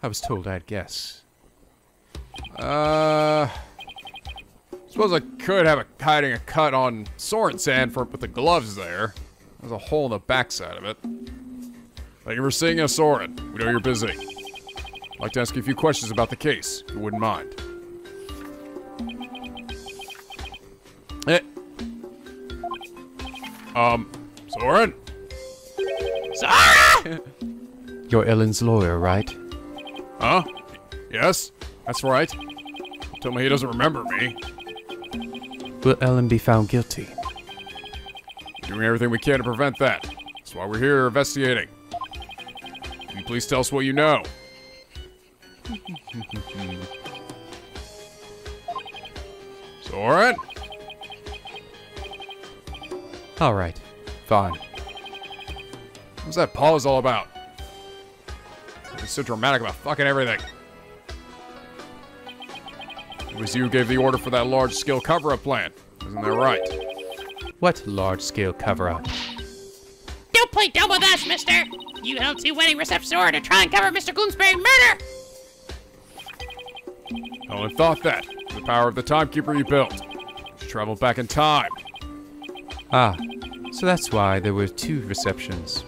I was told I'd guess. Uh, suppose I could have a hiding a cut on Sorin Sanford with the gloves there. There's a hole in the backside of it. Thank you for seeing us, Sorin. We know you're busy. I'd like to ask you a few questions about the case, if you wouldn't mind. Eh. Um, Sorin? Sorin! You're Ellen's lawyer, right? Huh? Yes, that's right. Tell me he doesn't remember me. Will Ellen be found guilty? We're doing everything we can to prevent that. That's why we're here investigating. Please tell us what you know. Sorin? All right. Fine. What's that pause all about? It's so dramatic about fucking everything. It was you who gave the order for that large-scale cover-up plan. Isn't that right? What large-scale cover-up? Don't play dumb with us, mister! You held two wedding receptions in order to try and cover Mister Gloomsbury's murder! No one thought that. The power of the Timekeeper you built. You should travel back in time. Ah, so that's why there were two receptions.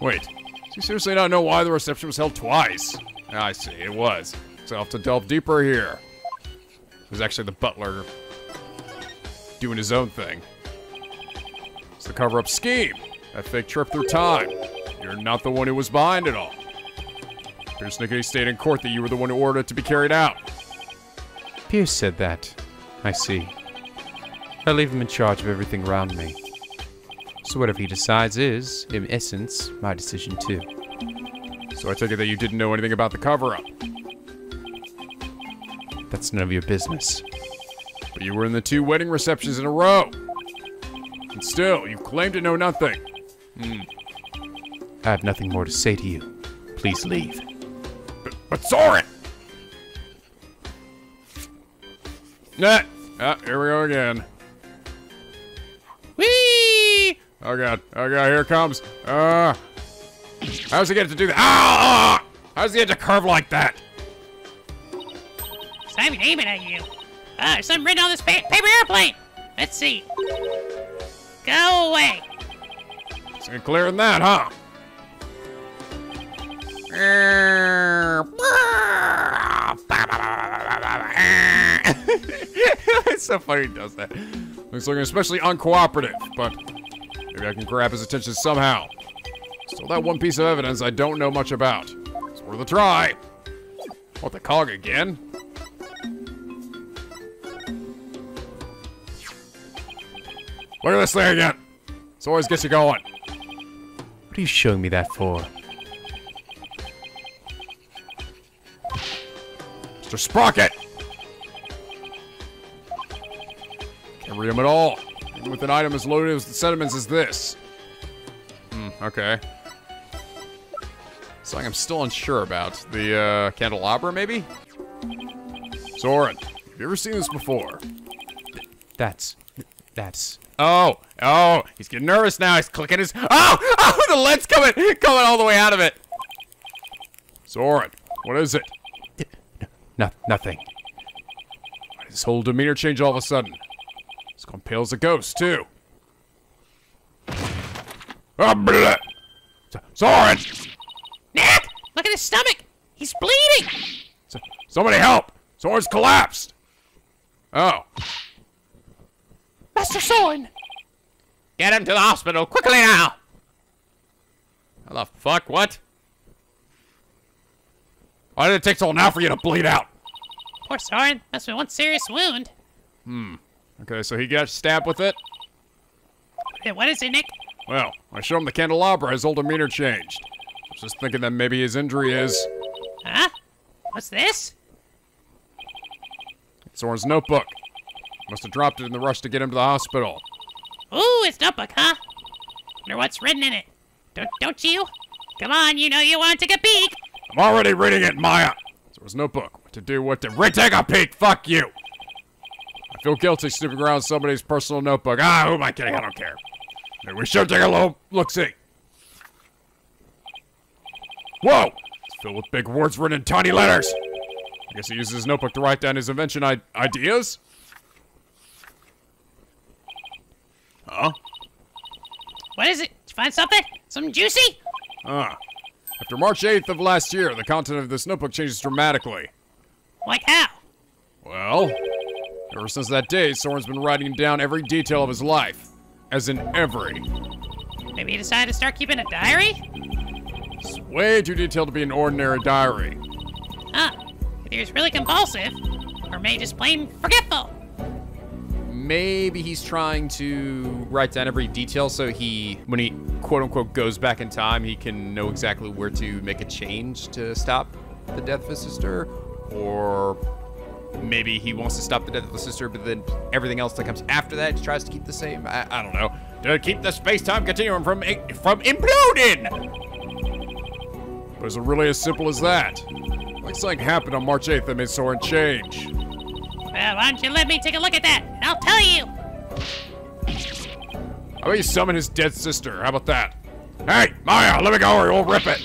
Wait, do you seriously not know why the reception was held twice? I see, it was. So I'll have to delve deeper here. It was actually the butler doing his own thing. It's the cover-up scheme. That fake trip through time. You're not the one who was behind it all. Pierce Nickety stated in court that you were the one who ordered it to be carried out. Pierce said that. I see. I leave him in charge of everything around me. So whatever he decides is, in essence, my decision too. So I take it that you didn't know anything about the cover-up. That's none of your business. But you were in the two wedding receptions in a row. And still, you claim to know nothing. Hmm. I have nothing more to say to you. Please leave. But, but Sorin! Nah. Ah, here we go again. Whee! Oh god, oh god, here it comes. Uh, how does he get to do that? Ah! How does he get to curve like that? Simon aiming at you. Ah, there's something written on this pa paper airplane. Let's see. Go away. It's gonna clear than that, huh? It's so funny he does that. Looks like especially uncooperative, but maybe I can grab his attention somehow. Still that one piece of evidence I don't know much about. It's worth a try. What, the cog again? Look at this thing again. This always gets you going. What are you showing me that for? Mister Sprocket! Can't read him at all. Even with an item as loaded with sediments as this. Hmm, okay. Something I'm still unsure about. The, uh, candelabra, maybe? Sorin, have you ever seen this before? Th that's... that's... Oh! Oh! He's getting nervous now! He's clicking his... Oh! Oh! The lead's coming! Coming all the way out of it! Sorin, what is it? No, nothing. Why did his whole demeanor change all of a sudden? He's gone pale as a ghost, too. Oh, bleh. Sorin! Nick! Look at his stomach! He's bleeding! So, somebody help! Sorin's collapsed! Oh. Master Sorin! Get him to the hospital, quickly now! How the fuck, what? Why did it take so long now for you to bleed out? Poor Sorin, that's been one serious wound. Hmm. Okay, so he got stabbed with it? What is it, Nick? Well, I showed him the candelabra, his old demeanor changed. I was just thinking that maybe his injury is... Huh? What's this? It's Sorin's notebook. Must have dropped it in the rush to get him to the hospital. Ooh, his notebook, huh? Wonder what's written in it. Don't, don't you? Come on, you know you want to take a peek. I'm already reading it, Maya. There was no book. What to do, what to read. Take a peek. Fuck you. I feel guilty snooping around somebody's personal notebook. Ah, who am I kidding? I don't care. Maybe we should take a little look-see. Whoa! It's filled with big words written in tiny letters. I guess he uses his notebook to write down his invention I ideas? Huh? What is it? Did you find something? Something juicy? Ah. After March eighth of last year, the content of this notebook changes dramatically. Like how? Well, ever since that day, Sorin's been writing down every detail of his life. As in every. Maybe he decided to start keeping a diary? It's way too detailed to be an ordinary diary. Huh. Either he's really compulsive, or maybe just plain forgetful. Maybe he's trying to write down every detail so he, when he quote-unquote goes back in time, he can know exactly where to make a change to stop the death of his sister. Or maybe he wants to stop the death of his sister, but then everything else that comes after that he tries to keep the same. I, I don't know. To keep the space-time continuum from, from imploding! But is it really as simple as that? Like something happened on March eighth that made Sorin change. Well, why don't you let me take a look at that, and I'll tell you! How about you summon his dead sister? How about that? Hey, Maya, let me go or you'll rip it!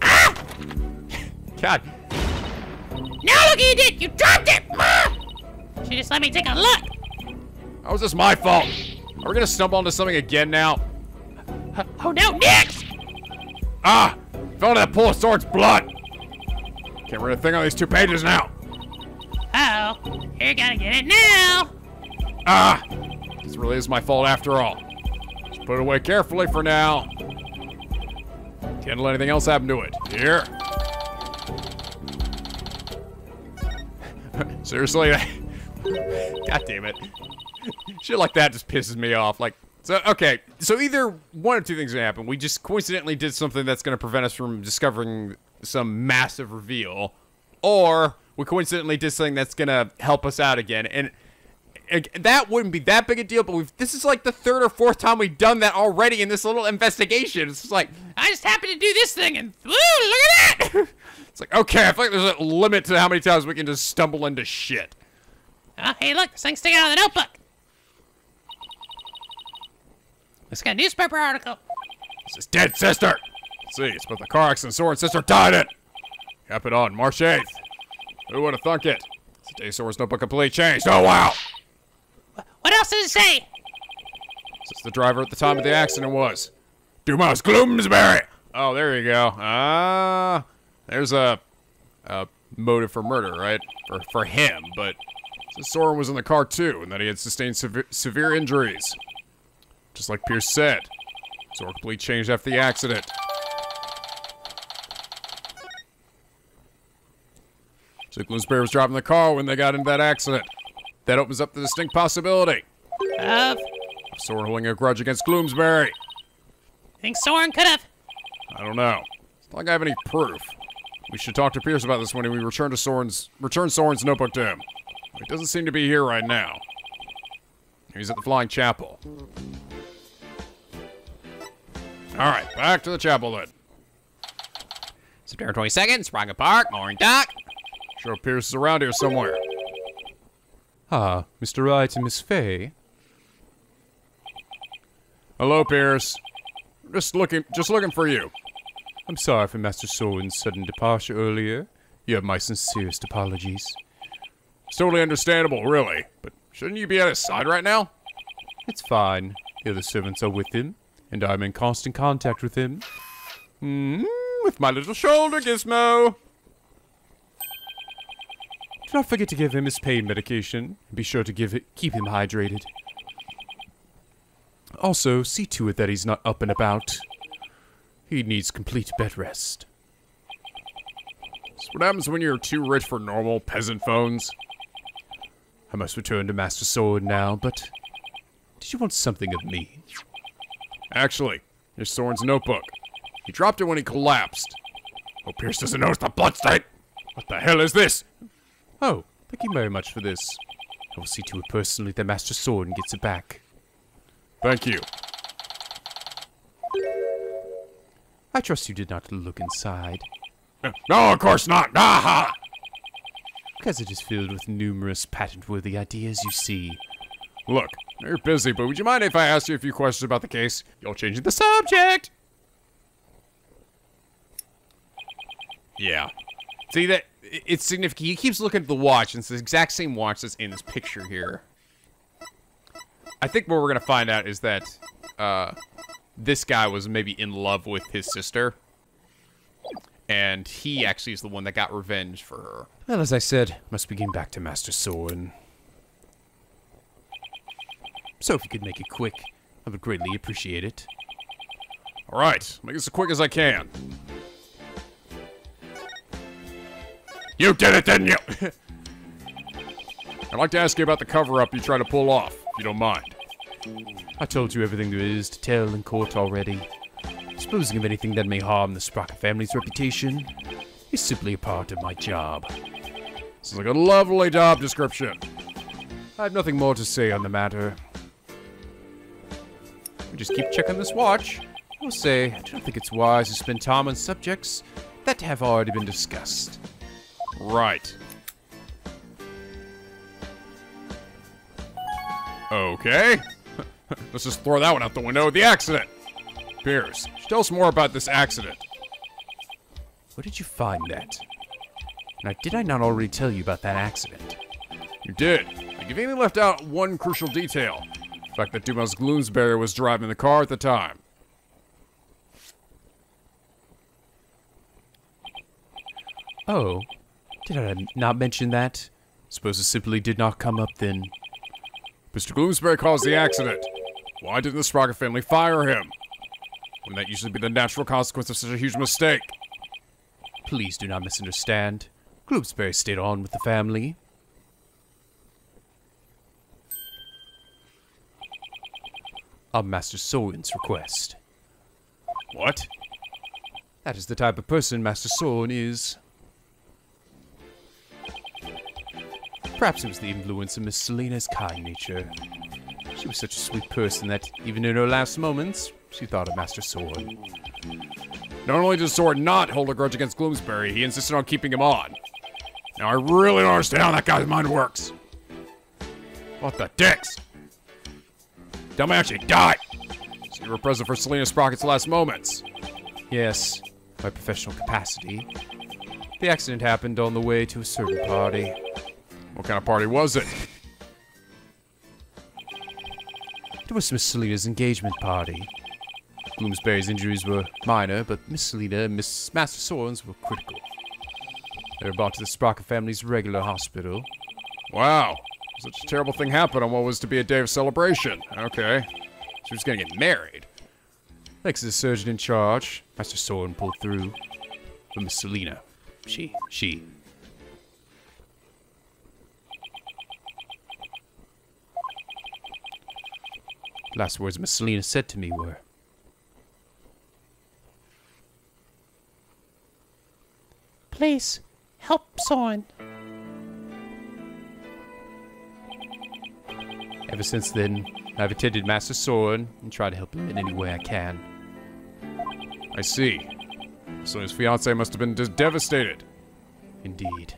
Ah! God. Now look at you did! You dropped it! Mom! She just let me take a look! How is this my fault? Are we gonna stumble into something again now? Oh no, Nix! Ah! Fell into that pool of Sorin's blood! Can't read a thing on these two pages now. Uh-oh. You gotta get it now! Ah! This really is my fault after all. Just put it away carefully for now. Can't let anything else happen to it. Here. Seriously? God damn it. Shit like that just pisses me off. Like, so, okay. So either one or two things are gonna happen. We just coincidentally did something that's gonna prevent us from discovering some massive reveal, or we coincidentally did something that's gonna help us out again. And, and that wouldn't be that big a deal, but we've, this is like the third or fourth time we've done that already in this little investigation. It's just like, I just happened to do this thing and, woo, look at that! It's like, okay, I feel like there's a limit to how many times we can just stumble into shit. Oh, hey, look, this thing's sticking out of the notebook. It's got a newspaper article. This is dead sister. Let's see, it's about the car accident Sorin's sister died in. Happened on March eighth. Who would have thunk it? It's the day Sorin's notebook completely changed. Oh, wow. What else does it say? Since the driver at the time of the accident was Dumas Gloomsbury. Oh, there you go. Ah, uh, there's a, a motive for murder, right? For, for him, but Sorin was in the car too, and that he had sustained sev severe injuries. Just like Pierce said, Sorin completely changed after the accident. So Gloomsbury was driving the car when they got into that accident. That opens up the distinct possibility of Sorin holding a grudge against Gloomsbury. Think Sorin could have? I don't know. It's not like I have any proof. We should talk to Pierce about this when we return to Sorin's return Sorin's notebook to him. It doesn't seem to be here right now. He's at the Flying Chapel. All right, back to the chapel then. September twenty-second, Sprocket Park, Morning Dock. Sure Pierce is around here somewhere. Ah, Mister Wright and Miss Fay. Hello, Pierce. Just looking, just looking for you. I'm sorry for Master Sorin's sudden departure earlier. You have my sincerest apologies. It's totally understandable, really. But shouldn't you be at his side right now? It's fine. The other servants are with him, and I'm in constant contact with him. Mm, with my little shoulder gizmo. Do not forget to give him his pain medication. Be sure to give it, keep him hydrated. Also, see to it that he's not up and about. He needs complete bed rest. That's what happens when you're too rich for normal peasant phones. I must return to Master Sorin now, but did you want something of me? Actually, here's Sorin's notebook. He dropped it when he collapsed. Oh, Pierce doesn't notice the bloodstain! What the hell is this? Oh, thank you very much for this. I will see to it personally that Master Sorin gets it back. Thank you. I trust you did not look inside. No, of course not! Aha! Because it is filled with numerous patent-worthy ideas, you see. Look, you're busy, but would you mind if I asked you a few questions about the case? You're changing the subject! Yeah. See, that it's significant. He keeps looking at the watch, and it's the exact same watch that's in this picture here. I think what we're going to find out is that uh, this guy was maybe in love with his sister. And he actually is the one that got revenge for her. Well, as I said, must be getting back to Master Sorin. So if you could make it quick, I would greatly appreciate it. All right, make this as quick as I can. You did it, didn't you? I'd like to ask you about the cover-up you tried to pull off, if you don't mind. I told you everything there is to tell in court already. Disposing of anything that may harm the Sprocket family's reputation is simply a part of my job. This is like a lovely job description. I have nothing more to say on the matter. We just keep checking this watch. I will say, I don't think it's wise to spend time on subjects that have already been discussed. Right. Okay. Let's just throw that one out the window with the accident. Pierce, tell us more about this accident. Where did you find that? Now, did I not already tell you about that accident? You did. I mistake. You've only left out one crucial detail. The fact that Dumas Gloomsbury was driving the car at the time. Oh, did I not mention that? Suppose it simply did not come up then. Mister Gloomsbury caused the accident. Why didn't the Sprocket family fire him? Wouldn't that usually be the natural consequence of such a huge mistake? Please do not misunderstand. Gloomsbury stayed on with the family. On Master Sorin's request. What? That is the type of person Master Sorin is. Perhaps it was the influence of Miss Selena's kind nature. She was such a sweet person that, even in her last moments, she thought of Master Sorin. Not only did Sorin not hold a grudge against Gloomsbury, he insisted on keeping him on. Now I really don't understand how that guy's mind works. What the dicks? Tell me how she died. So you were present for Selena Sprocket's last moments. Yes, my professional capacity. The accident happened on the way to a certain party. What kind of party was it? It was Miss Selena's engagement party. Bloomsbury's injuries were minor, but Miss Selena and Miss Master Sorin's were critical. They were brought to the Sprocket family's regular hospital. Wow. Such a terrible thing happened on what was to be a day of celebration. Okay. She was gonna get married. Thanks to the surgeon in charge, Master Sorin pulled through. But Miss Selena, she, she... Last words Miss Selena said to me were, "Please, help Sorin." Ever since then, I've attended Master Sorin and tried to help him in any way I can. I see. So his fiance must have been just devastated. Indeed.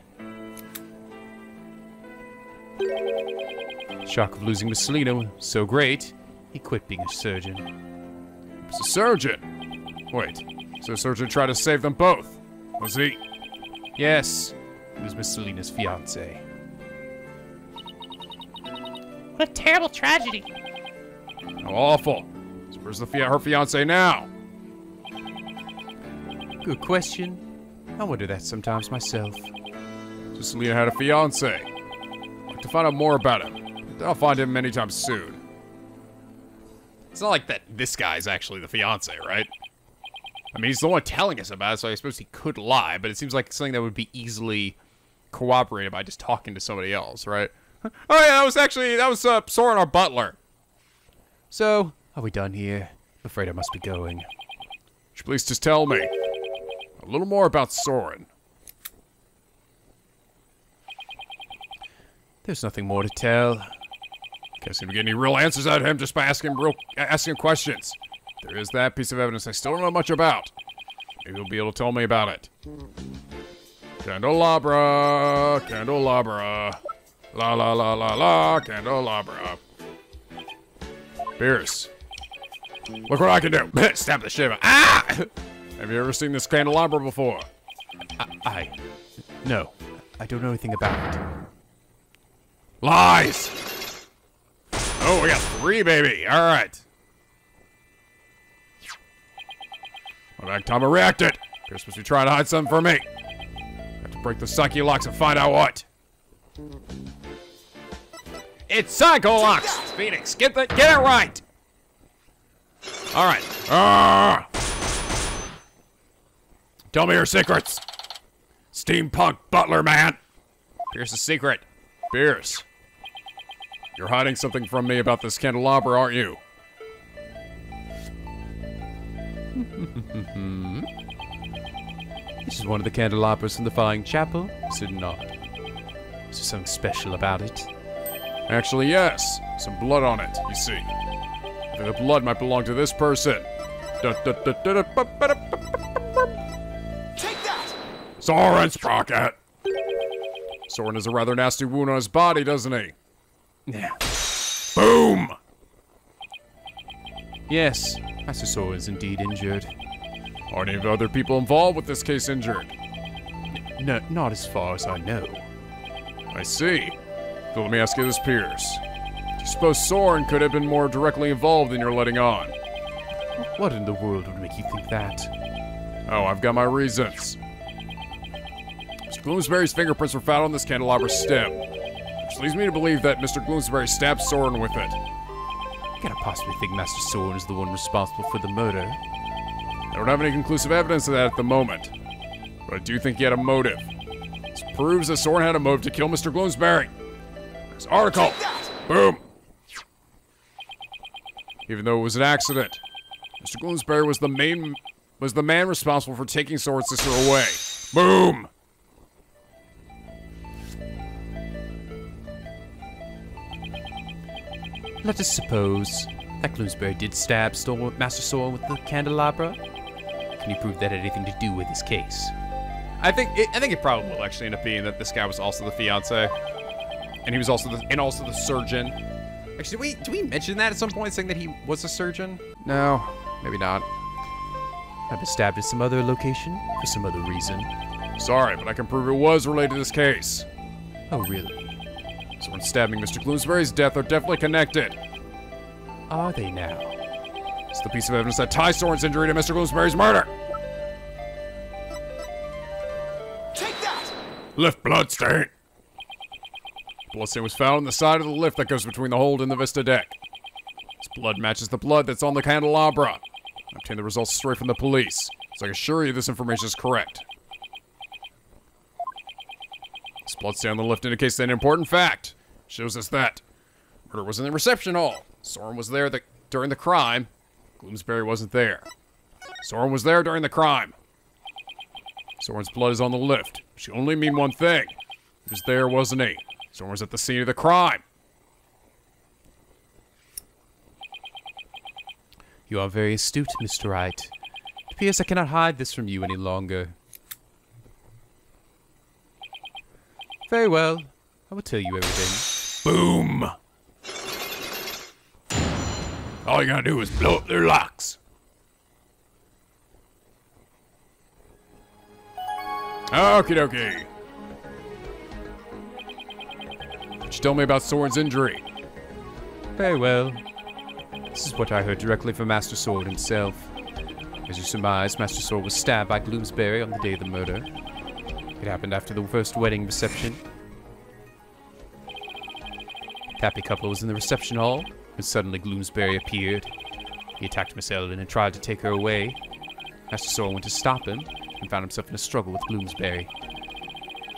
The shock of losing Miss Selena was so great, he quit being a surgeon. He was a surgeon? Wait, so the surgeon tried to save them both, was he? Yes, he was Miss Selena's fiance. What a terrible tragedy. How awful. So where's the fi her fiance now? Good question. I wonder that sometimes myself. So Selena had a fiance. To find out more about him, I'll find him anytime soon. It's not like that this guy's actually the fiance, right? I mean, he's the one telling us about it, so I suppose he could lie, but it seems like something that would be easily corroborated by just talking to somebody else, right? Oh yeah, that was actually, that was uh, Sorin, our butler. So, are we done here? I'm afraid I must be going. Would you please just tell me a little more about Sorin? There's nothing more to tell. Can't seem to get any real answers out of him just by asking real asking questions. There is that piece of evidence I still don't know much about. Maybe you'll be able to tell me about it. Candelabra, candelabra, la la la la la, candelabra. Pierce, look what I can do! Stab the shiver. Ah! Have you ever seen this candelabra before? I, I, no, I don't know anything about it. Lies! Oh, we got three, baby. All right. Well, that time I reacted. Pierce must be trying to hide something from me. Have to break the psyche locks and find out what. It's psycho locks, Phoenix. Get the get it right. All right. Ah! Tell me your secrets, steampunk butler man. Pierce's secret. Pierce. You're hiding something from me about this candelabra, aren't you? This is one of the candelabras from the Flying Chapel, is it not? Is there something special about it? Actually, yes. Some blood on it, you see. And the blood might belong to this person. Da, da, da, da, da, ba, ba, da, ba, ba, ba. Take that! Sorin Sprocket! Sorin has a rather nasty wound on his body, doesn't he? Yeah. Boom! Yes, Master Sorin is indeed injured. Are any other people involved with this case injured? No, not as far as I know. I see. So let me ask you this, Pierce. Do you suppose Sorin could have been more directly involved than you're letting on? What in the world would make you think that? Oh, I've got my reasons. Mister Gloomsbury's fingerprints were found on this candelabra stem, which leads me to believe that Mister Gloomsbury stabbed Sorin with it. I can't possibly think Master Sorin is the one responsible for the murder. I don't have any conclusive evidence of that at the moment, but I do think he had a motive. This proves that Sorin had a motive to kill Mister Gloomsbury. This article! Boom! Even though it was an accident, Mister Gloomsbury was the main was the man responsible for taking Sorin's sister away. Boom! Let us suppose that Gloomsbury did stab Stor Master Sorin with the candelabra. Can you prove that had anything to do with this case? I think it, I think it probably will actually end up being that this guy was also the fiance, and he was also the and also the surgeon. Actually, do we do we mention that at some point, saying that he was a surgeon? No, maybe not. I've been stabbed at some other location for some other reason. Sorry, but I can prove it was related to this case. Oh, really? Someone stabbing Mister Gloomsbury's death are definitely connected. Are they now? It's the piece of evidence that ties Sorin's injury to Mister Gloomsbury's murder. Take that! Lift bloodstain. Bloodstain was found on the side of the lift that goes between the hold and the Vista deck. This blood matches the blood that's on the candelabra. I obtained the results straight from the police, so I can assure you this information is correct. This bloodstain on the lift indicates an important fact. It shows us that murder was in the reception hall. Sorin was there the, during the crime. Gloomsbury wasn't there. Sorin was there during the crime. Sorin's blood is on the lift. It should only mean one thing. He was there, wasn't he? Sorin was at the scene of the crime. You are very astute, Mister Wright. It appears I cannot hide this from you any longer. Very well. I will tell you everything. Boom! All you gotta do is blow up their locks. Okie dokie. Could you tell me about Sorin's injury? Very well. This is what I heard directly from Master Sorin himself. As you surmise, Master Sorin was stabbed by Gloomsbury on the day of the murder. It happened after the first wedding reception. The happy couple was in the reception hall, when suddenly Gloomsbury appeared. He attacked Miss Ellen and tried to take her away. Master Sorin went to stop him, and found himself in a struggle with Gloomsbury.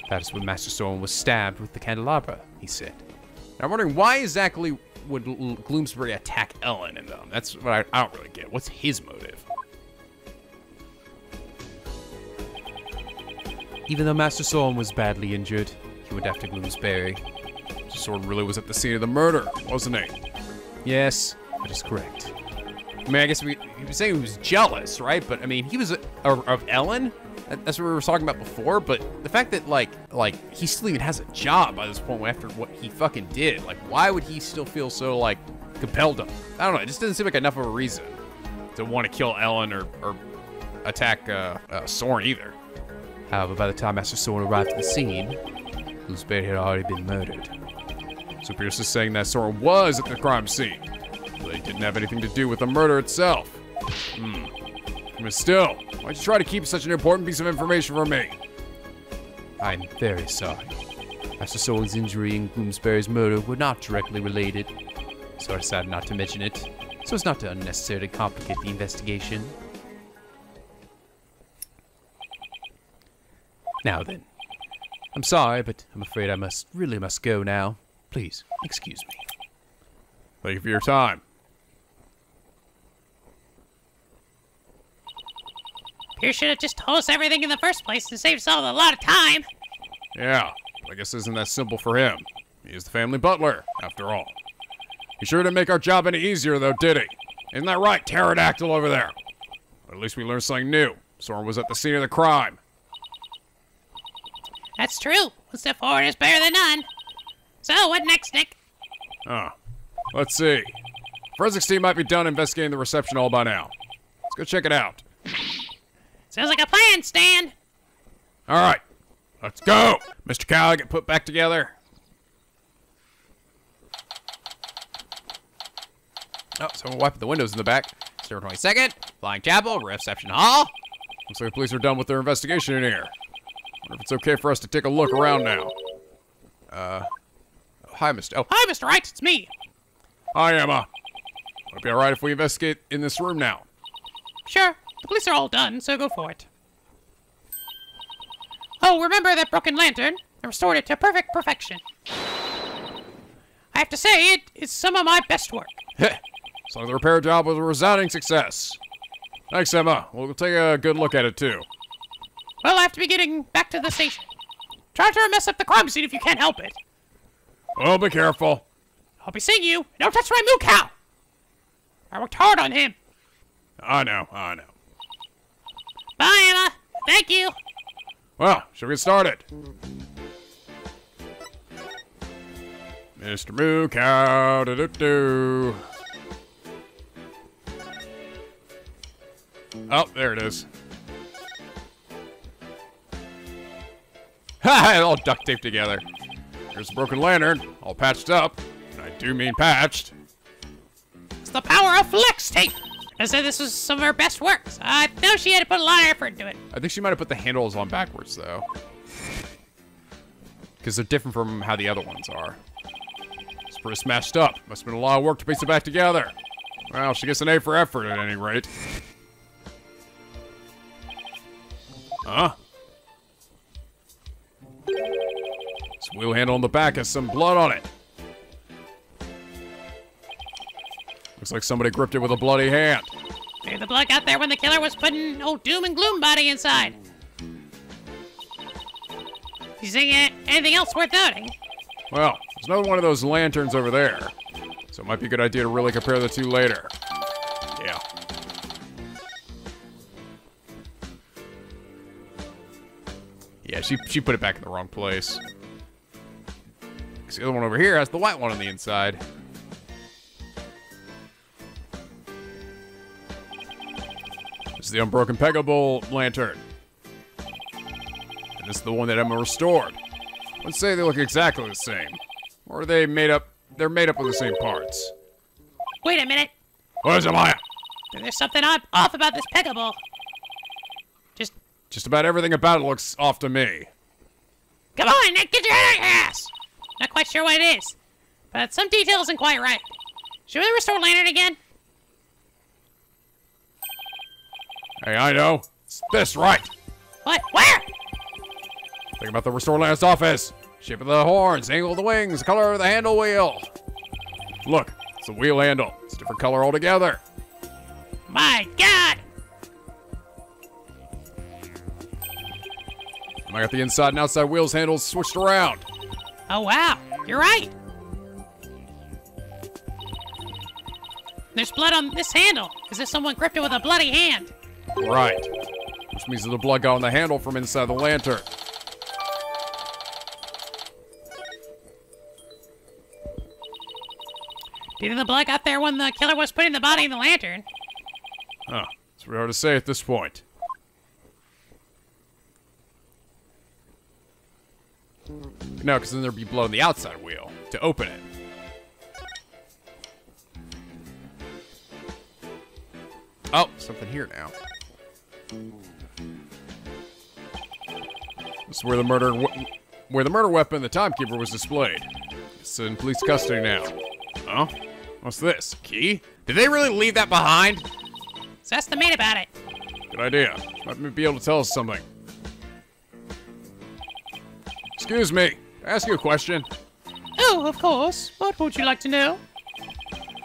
That is when Master Sorin was stabbed with the candelabra, he said. Now I'm wondering, why exactly would L Gloomsbury attack Ellen and them? That's what I, I don't really get. What's his motive? Even though Master Sorin was badly injured, he went after Gloomsbury. Master Sorin really was at the scene of the murder, wasn't he? Yes, that is correct. I mean, I guess we you could say he was jealous, right? But I mean, he was a, a, of Ellen. That's what we were talking about before. But the fact that like like he still even has a job by this point after what he fucking did, like why would he still feel so like compelled to? I don't know. It just doesn't seem like enough of a reason to want to kill Ellen or or attack uh, uh, Sorin either. However, by the time Master Sorin arrived at the scene, Gloomsbury had already been murdered. So Pierce is saying that Sorin was at the crime scene, but it didn't have anything to do with the murder itself. Hmm. But still, why'd you try to keep such an important piece of information from me? I'm very sorry. Master Sorin's injury and Gloomsbury's murder were not directly related, so I decided not to mention it, so as not to unnecessarily complicate the investigation. Now then, I'm sorry, but I'm afraid I must really must go now. Please, excuse me. Thank you for your time. Pierce should have just told us everything in the first place to save us all a lot of time. Yeah, but I guess isn't that simple for him. He is the family butler, after all. He sure didn't make our job any easier, though, did he? Isn't that right, pterodactyl over there? But at least we learned something new. Sorin was at the scene of the crime. That's true. One step forward is better than none. So, what next, Nick? Huh. Let's see. Forensics team might be done investigating the reception hall by now. Let's go check it out. Sounds like a plan, Stan. All right. Let's go. Mister Cow, get put back together. Oh, someone wiped the windows in the back. September twenty-second, Flying Chapel, Reception Hall. Looks like police are done with their investigation in here. Wonder if it's okay for us to take a look around now. Uh, oh, hi, Mister Oh, hi, Mister Wright, it's me. Hi, Emma. Would it be all right if we investigate in this room now? Sure. The police are all done, so go for it. Oh, remember that broken lantern? I restored it to perfect perfection. I have to say, it is some of my best work. So the repair job was a resounding success. Thanks, Emma. We'll take a good look at it, too. Well, I have to be getting back to the station. Try to mess up the crime scene if you can't help it. Well, be careful. I'll be seeing you. Don't touch my moo cow. I worked hard on him. I know, I know. Bye, Emma. Thank you. Well, shall we get started? Mister Moo Cow, do do do. Oh, there it is. Ha! All duct taped together. Here's a broken lantern, all patched up. And I do mean patched. It's the power of flex tape. I said this was some of her best works. I know she had to put a lot of effort into it. I think she might have put the handles on backwards, though. Because they're different from how the other ones are. It's pretty smashed up. Must have been a lot of work to piece it back together. Well, she gets an A for effort at any rate. Huh? This wheel handle on the back has some blood on it. Looks like somebody gripped it with a bloody hand. Maybe the blood got there when the killer was putting old Doom and Gloom body inside. You see anything else worth noting? Well, there's another one of those lanterns over there. So it might be a good idea to really compare the two later. Yeah. Yeah, she, she put it back in the wrong place. Because the other one over here has the white one on the inside. This is the unbroken Pega-bull lantern. And this is the one that Emma restored. Let's say they look exactly the same. Or are they made up? They're made up of the same parts. Wait a minute. What is it, Maya? There's something off about this Pega-bull. Just... Just about everything about it looks off to me. Come on, Nick, get your head out of your ass! Not quite sure what it is. But some detail isn't quite right. Should we restore lantern again? Hey, I know. It's this right. What? Where? Think about the Restore Lantern's office. Shape of the horns, angle of the wings, color of the handle wheel. Look, it's a wheel handle. It's a different color altogether. My God! And I got the inside and outside wheels handles switched around. Oh, wow. You're right. There's blood on this handle. Is this someone gripped it with a bloody hand? Right. Which means that the blood got on the handle from inside the lantern. Do you think the blood got there when the killer was putting the body in the lantern? Huh. It's really hard to say at this point. No, because then there'd be blood on the outside wheel to open it. Oh, something here now. This is where the murder, where the murder weapon, the Timekeeper, was displayed. It's in police custody now. Oh, what's this? Key? Did they really leave that behind? So ask the maid about it. Good idea. Might be able to tell us something. Excuse me. Can I ask you a question? Oh, of course. What would you like to know?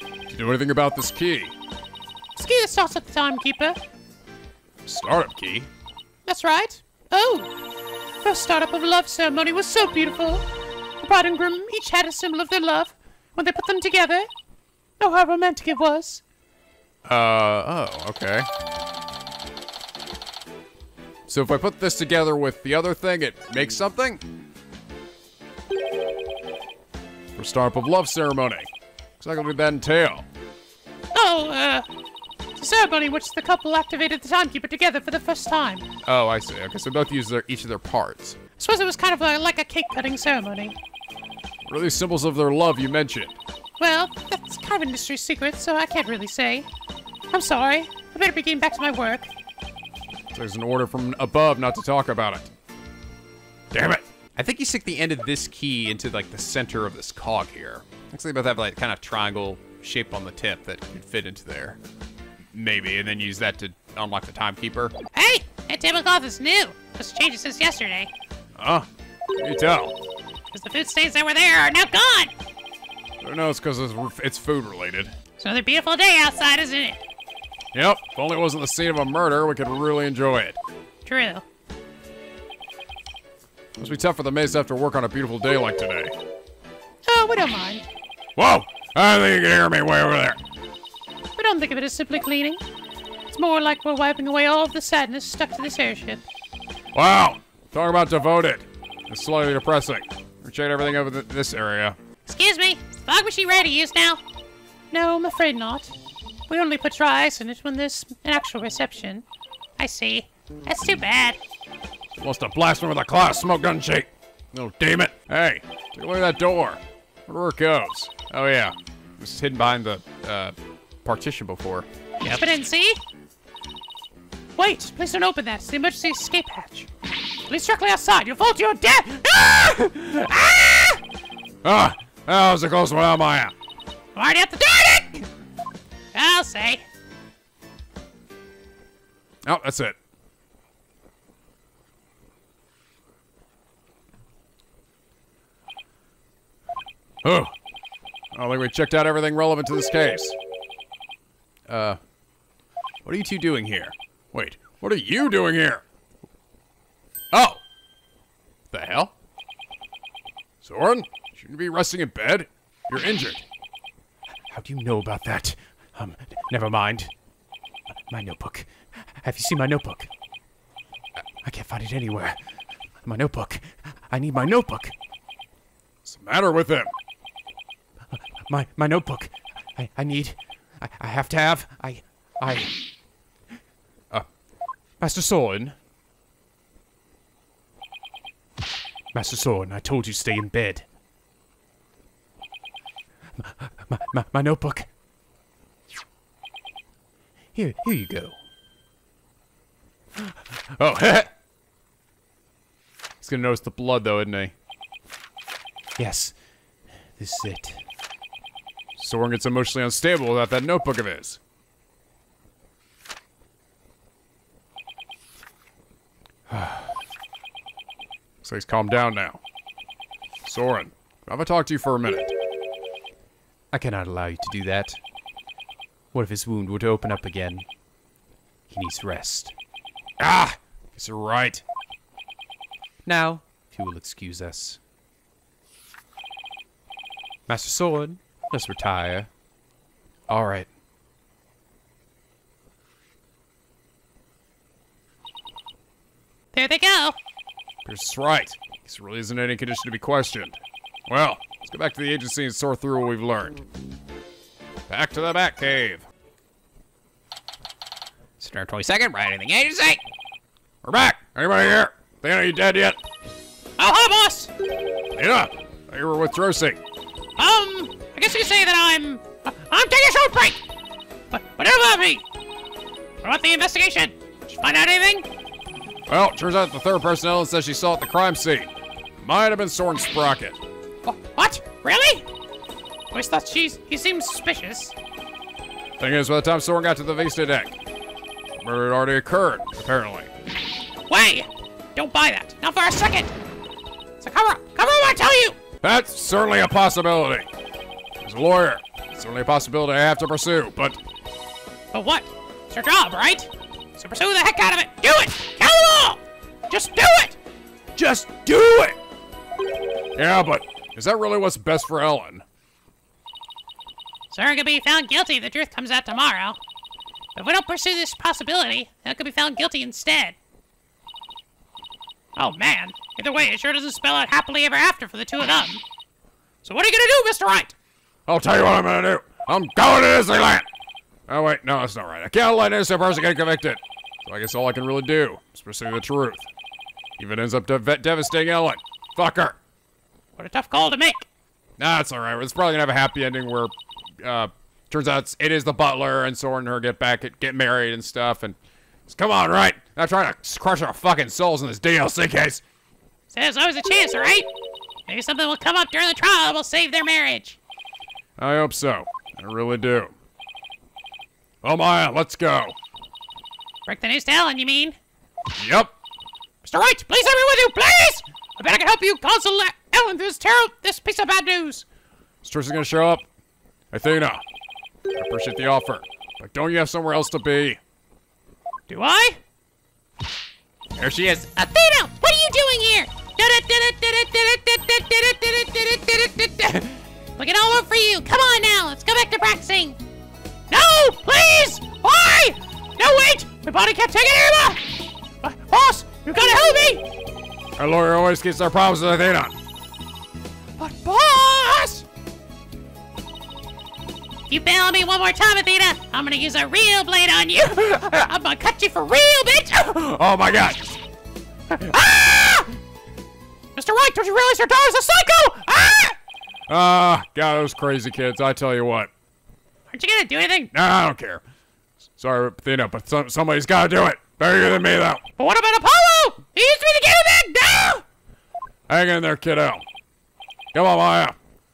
Do you know anything about this key? Key starts at the Timekeeper. Startup key? That's right. Oh, first startup of a love ceremony was so beautiful. The bride and groom each had a symbol of their love when they put them together. Oh, how romantic it was. Uh, oh, okay. So if I put this together with the other thing, it makes something? For startup of love ceremony. Exactly what did that entail? Oh, uh... ceremony in which the couple activated the Timekeeper together for the first time. Oh, I see. Okay, so both used their, each of their parts. I suppose it was kind of a, like a cake-cutting ceremony. What are these symbols of their love you mentioned? Well, that's kind of industry secret, so I can't really say. I'm sorry. I better be getting back to my work. There's an order from above not to talk about it. Damn it! I think you stick the end of this key into like the center of this cog here. Looks like they both have like kind of triangle shape on the tip that could fit into there. Maybe, and then use that to unlock the timekeeper. Hey! That tablecloth is new! Just changed it since yesterday. Huh? You tell. Because the food stains that were there are now gone! Who knows, because it's, it's food related. It's another beautiful day outside, isn't it? Yep, if only it wasn't the scene of a murder, we could really enjoy it. True. Must be tough for the maids after work on a beautiful day like today. Oh, we don't mind. Whoa! I think you can hear me way over there. We don't think of it as simply cleaning. It's more like we're wiping away all of the sadness stuck to this airship. Wow! Talk about devoted. It's slightly depressing. We checked everything over the, this area. Excuse me, is the fog machine ready to use now? No, I'm afraid not. We only put dry ice in it when there's an actual reception. I see. That's too bad. Must have blasted with a cloud of smoke gun shake. Oh, damn it. Hey, take a look at that door. Where it goes. Oh, yeah. It was hidden behind the uh, partition before. Yep. But I didn't see. Wait, please don't open that. It's the emergency escape hatch. Please directly outside. You'll fall to your death. Ah! Ah! Ah, that was a close one out, Maya. I'm already at the door. I'll say. Oh, that's it. Oh, I don't think we checked out everything relevant to this case. Uh, what are you two doing here? Wait, what are you doing here? Oh, the hell? Sorin, shouldn't you be resting in bed? You're injured. How do you know about that? Um, never mind. My notebook. Have you seen my notebook? I can't find it anywhere. My notebook. I need my notebook. What's the matter with him? Uh, my my notebook. I I need. I I have to have. I I. Uh, Master Sorin. Master Sorin, I told you stay in bed. My, my, my, my notebook. Here, here you go. Oh, heh! He's gonna notice the blood though, isn't he? Yes, this is it. Sorin gets emotionally unstable without that notebook of his. So he's calmed down now. Sorin, I'm gonna talk to you for a minute. I cannot allow you to do that. What if his wound were to open up again? He needs rest. Ah! Guess you're right. Now, if you will excuse us. Master Sorin, let's retire. Alright. There they go! Pierce right. This really isn't any condition to be questioned. Well, let's go back to the agency and sort through what we've learned. Back to the Batcave. Start twenty-second, right in the agency. We're back. Anybody here? Athena, are you dead yet? Oh, hi, boss. Athena, you were with Trucy. Um, I guess you could say that I'm, uh, I'm taking a short break. But whatever about me? What about the investigation? Did you find out anything? Well, turns out the third person Ellen says she saw at the crime scene. Might have been Sorin Sprocket. What? Really? I always thought she's, he seemed suspicious. Thing is, by the time Sorin got to the Vista deck, the murder had already occurred, apparently. Wait! Don't buy that. Not for a second! So cover up! Cover up, I tell you! That's certainly a possibility. As a lawyer, it's certainly a possibility I have to pursue, but... But what? It's your job, right? So pursue the heck out of it! Do it! Just do it! Just do it! Yeah, but is that really what's best for Ellen? Sorin could be found guilty if the truth comes out tomorrow. But if we don't pursue this possibility, Ellen could be found guilty instead. Oh man, either way, it sure doesn't spell out happily ever after for the two of them. So what are you gonna do, Mister Wright? I'll tell you what I'm gonna do. I'm going to Disneyland! Oh wait, no, that's not right. I can't let an innocent person get convicted. So I guess all I can really do is pursue the truth. Even ends up dev devastating Ellen. Fuck her. What a tough call to make. That's all right. It's probably gonna have a happy ending where uh, turns out it's, it is the butler and Sorin and her get back, get married and stuff. And come on, right? Not trying to crush our fucking souls in this D L C case. So there's always a chance, all right? Maybe something will come up during the trial that will save their marriage. I hope so. I really do. Oh, Maya, let's go. Break the news to Ellen, you mean? Yep. Mister Wright, please help me with you, please! I bet I can help you console Ellen through this terrible, this piece of bad news. Is Trucy gonna show up? Athena, I appreciate the offer, but don't you have somewhere else to be? Do I? There she is. Athena, what are you doing here? Look it all over for you. Come on now, let's go back to practicing. No, please! Why? No, wait! My body can't take it anymore! Boss, you gotta help me! Our lawyer always keeps our promises, Athena. But boss! You bail me one more time, Athena, I'm gonna use a real blade on you! I'm gonna cut you for real, bitch! Oh my god! Ah! Mister Wright, don't you realize your daughter's a psycho? Ah! Ah, uh, god, those crazy kids, I tell you what. Aren't you gonna do anything? No, I don't care. Sorry, Athena, but some, somebody's gotta do it. Better than me, though. But what about Apollo? He used to be the game man! No! Hang in there, kiddo. Come on, Maya.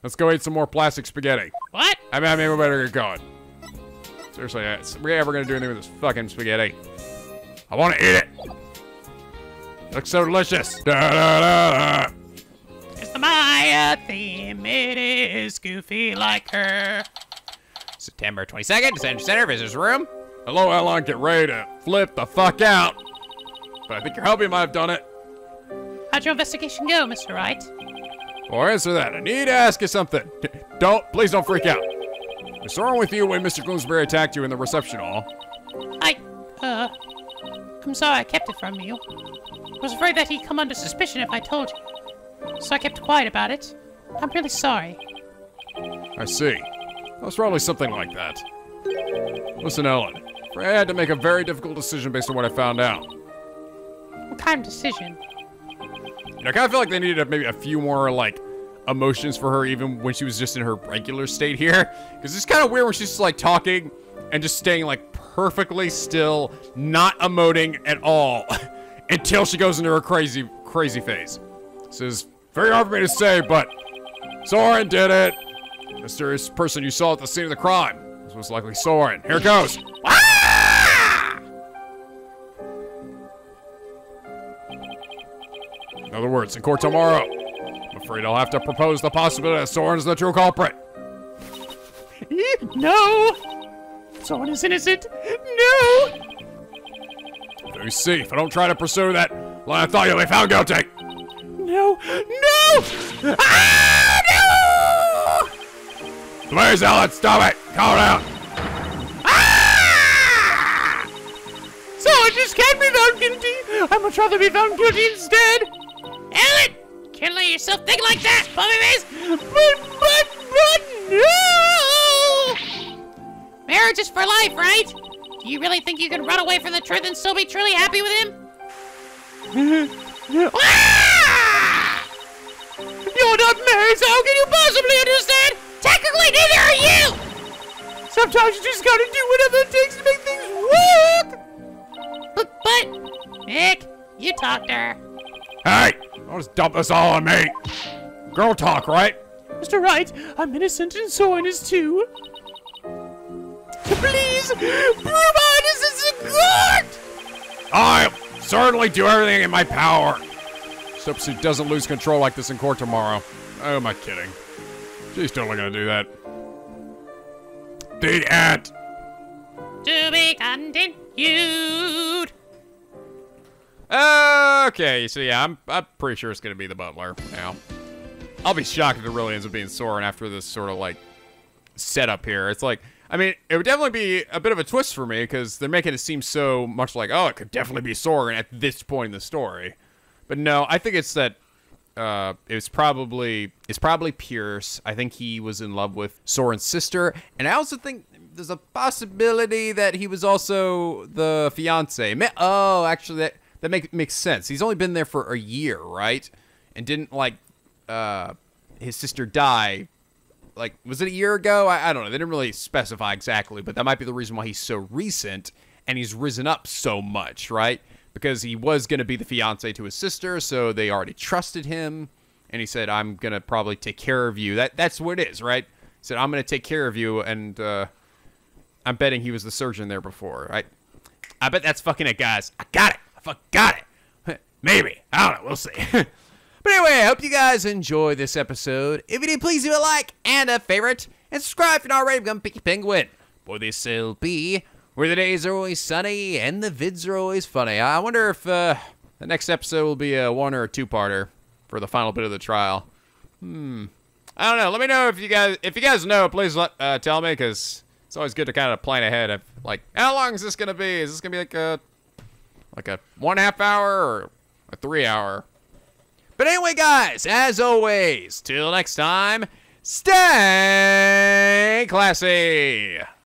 Let's go eat some more plastic spaghetti. What? I mean, I mean, we better get going. Seriously, are we ever gonna do anything with this fucking spaghetti? I wanna eat it. It looks so delicious. Da da da da. It's the Maya theme. It is goofy like her. September twenty-second, Detention Center, Visitor's Room. Hello, Ellen, get ready to flip the fuck out. But I think your hubby might have done it. How'd your investigation go, Mister Wright? Or answer that, I need to ask you something. Don't, please don't freak out. What's wrong with you when Mister Gloomsbury attacked you in the reception hall? I, uh, I'm sorry I kept it from you. I was afraid that he'd come under suspicion if I told you. So I kept quiet about it. I'm really sorry. I see. It was probably something like that. Listen, Ellen, I had to make a very difficult decision based on what I found out. What kind of decision? You know, I kind of feel like they needed maybe a few more, like, emotions for her even when she was just in her regular state here. Because it's kind of weird when she's just, like, talking and just staying, like, perfectly still, not emoting at all until she goes into her crazy, crazy phase. This is very hard for me to say, but Sorin did it. Mysterious person you saw at the scene of the crime. This was likely Sorin. Here it goes. Ah! In other words, in court tomorrow, I'm afraid I'll have to propose the possibility that Sorin is the true culprit. No! Sorin is innocent. No! You see, if I don't try to pursue that line of thought, you'll be found guilty. No! No! Ah! Please, Ellen, stop it! Calm down! Ah! So I just can't be found guilty! I much rather be found guilty instead! Ellen! Can't let yourself think like that, puppy face! But, but, but, no! Marriage is for life, right? Do you really think you can run away from the truth and still be truly happy with him? Ah! You're not married, so how can you possibly understand? Technically, neither are you! Sometimes you just gotta do whatever it takes to make things work! But, but, Nick, you talked to her. Hey, don't just dump this all on me. Girl talk, right? Mister Wright, I'm innocent and Sorin is too. Please, prove my innocence in court! I'll certainly do everything in my power. So she doesn't lose control like this in court tomorrow. Oh, am I kidding? She's totally gonna do that. The end. To be continued. Okay, so yeah, I'm, I'm pretty sure it's gonna be the butler now. I'll be shocked if it really ends up being Sorin after this sort of like setup here. It's like, I mean, it would definitely be a bit of a twist for me because they're making it seem so much like, oh, it could definitely be Sorin at this point in the story. But no, I think it's that. Uh, it's probably it's probably Pierce. I think he was in love with Sorin's sister, and I also think there's a possibility that he was also the fiance. Oh, actually, that that make, makes sense. He's only been there for a year, right? And didn't like uh, his sister die like, was it a year ago? I, I don't know. They didn't really specify exactly, but that might be the reason why he's so recent and he's risen up so much, right? Because he was going to be the fiance to his sister, so they already trusted him. And he said, I'm going to probably take care of you. That That's what it is, right? He said, I'm going to take care of you. And uh, I'm betting he was the surgeon there before, right? I bet that's fucking it, guys. I got it. I fuck got it. Maybe. I don't know. We'll see. But anyway, I hope you guys enjoy this episode. If you did, please give it a like and a favorite. And subscribe if you're not already. Become Picky Penguin. For this will be where the days are always sunny and the vids are always funny. I wonder if uh, the next episode will be a one or a two-parter for the final bit of the trial. Hmm. I don't know. Let me know if you guys if you guys know. Please let, uh, tell me, because it's always good to kind of plan ahead. Of like, how long is this gonna be? Is this gonna be like a like a one half hour or a three hour? But anyway, guys, as always, till next time, stay classy.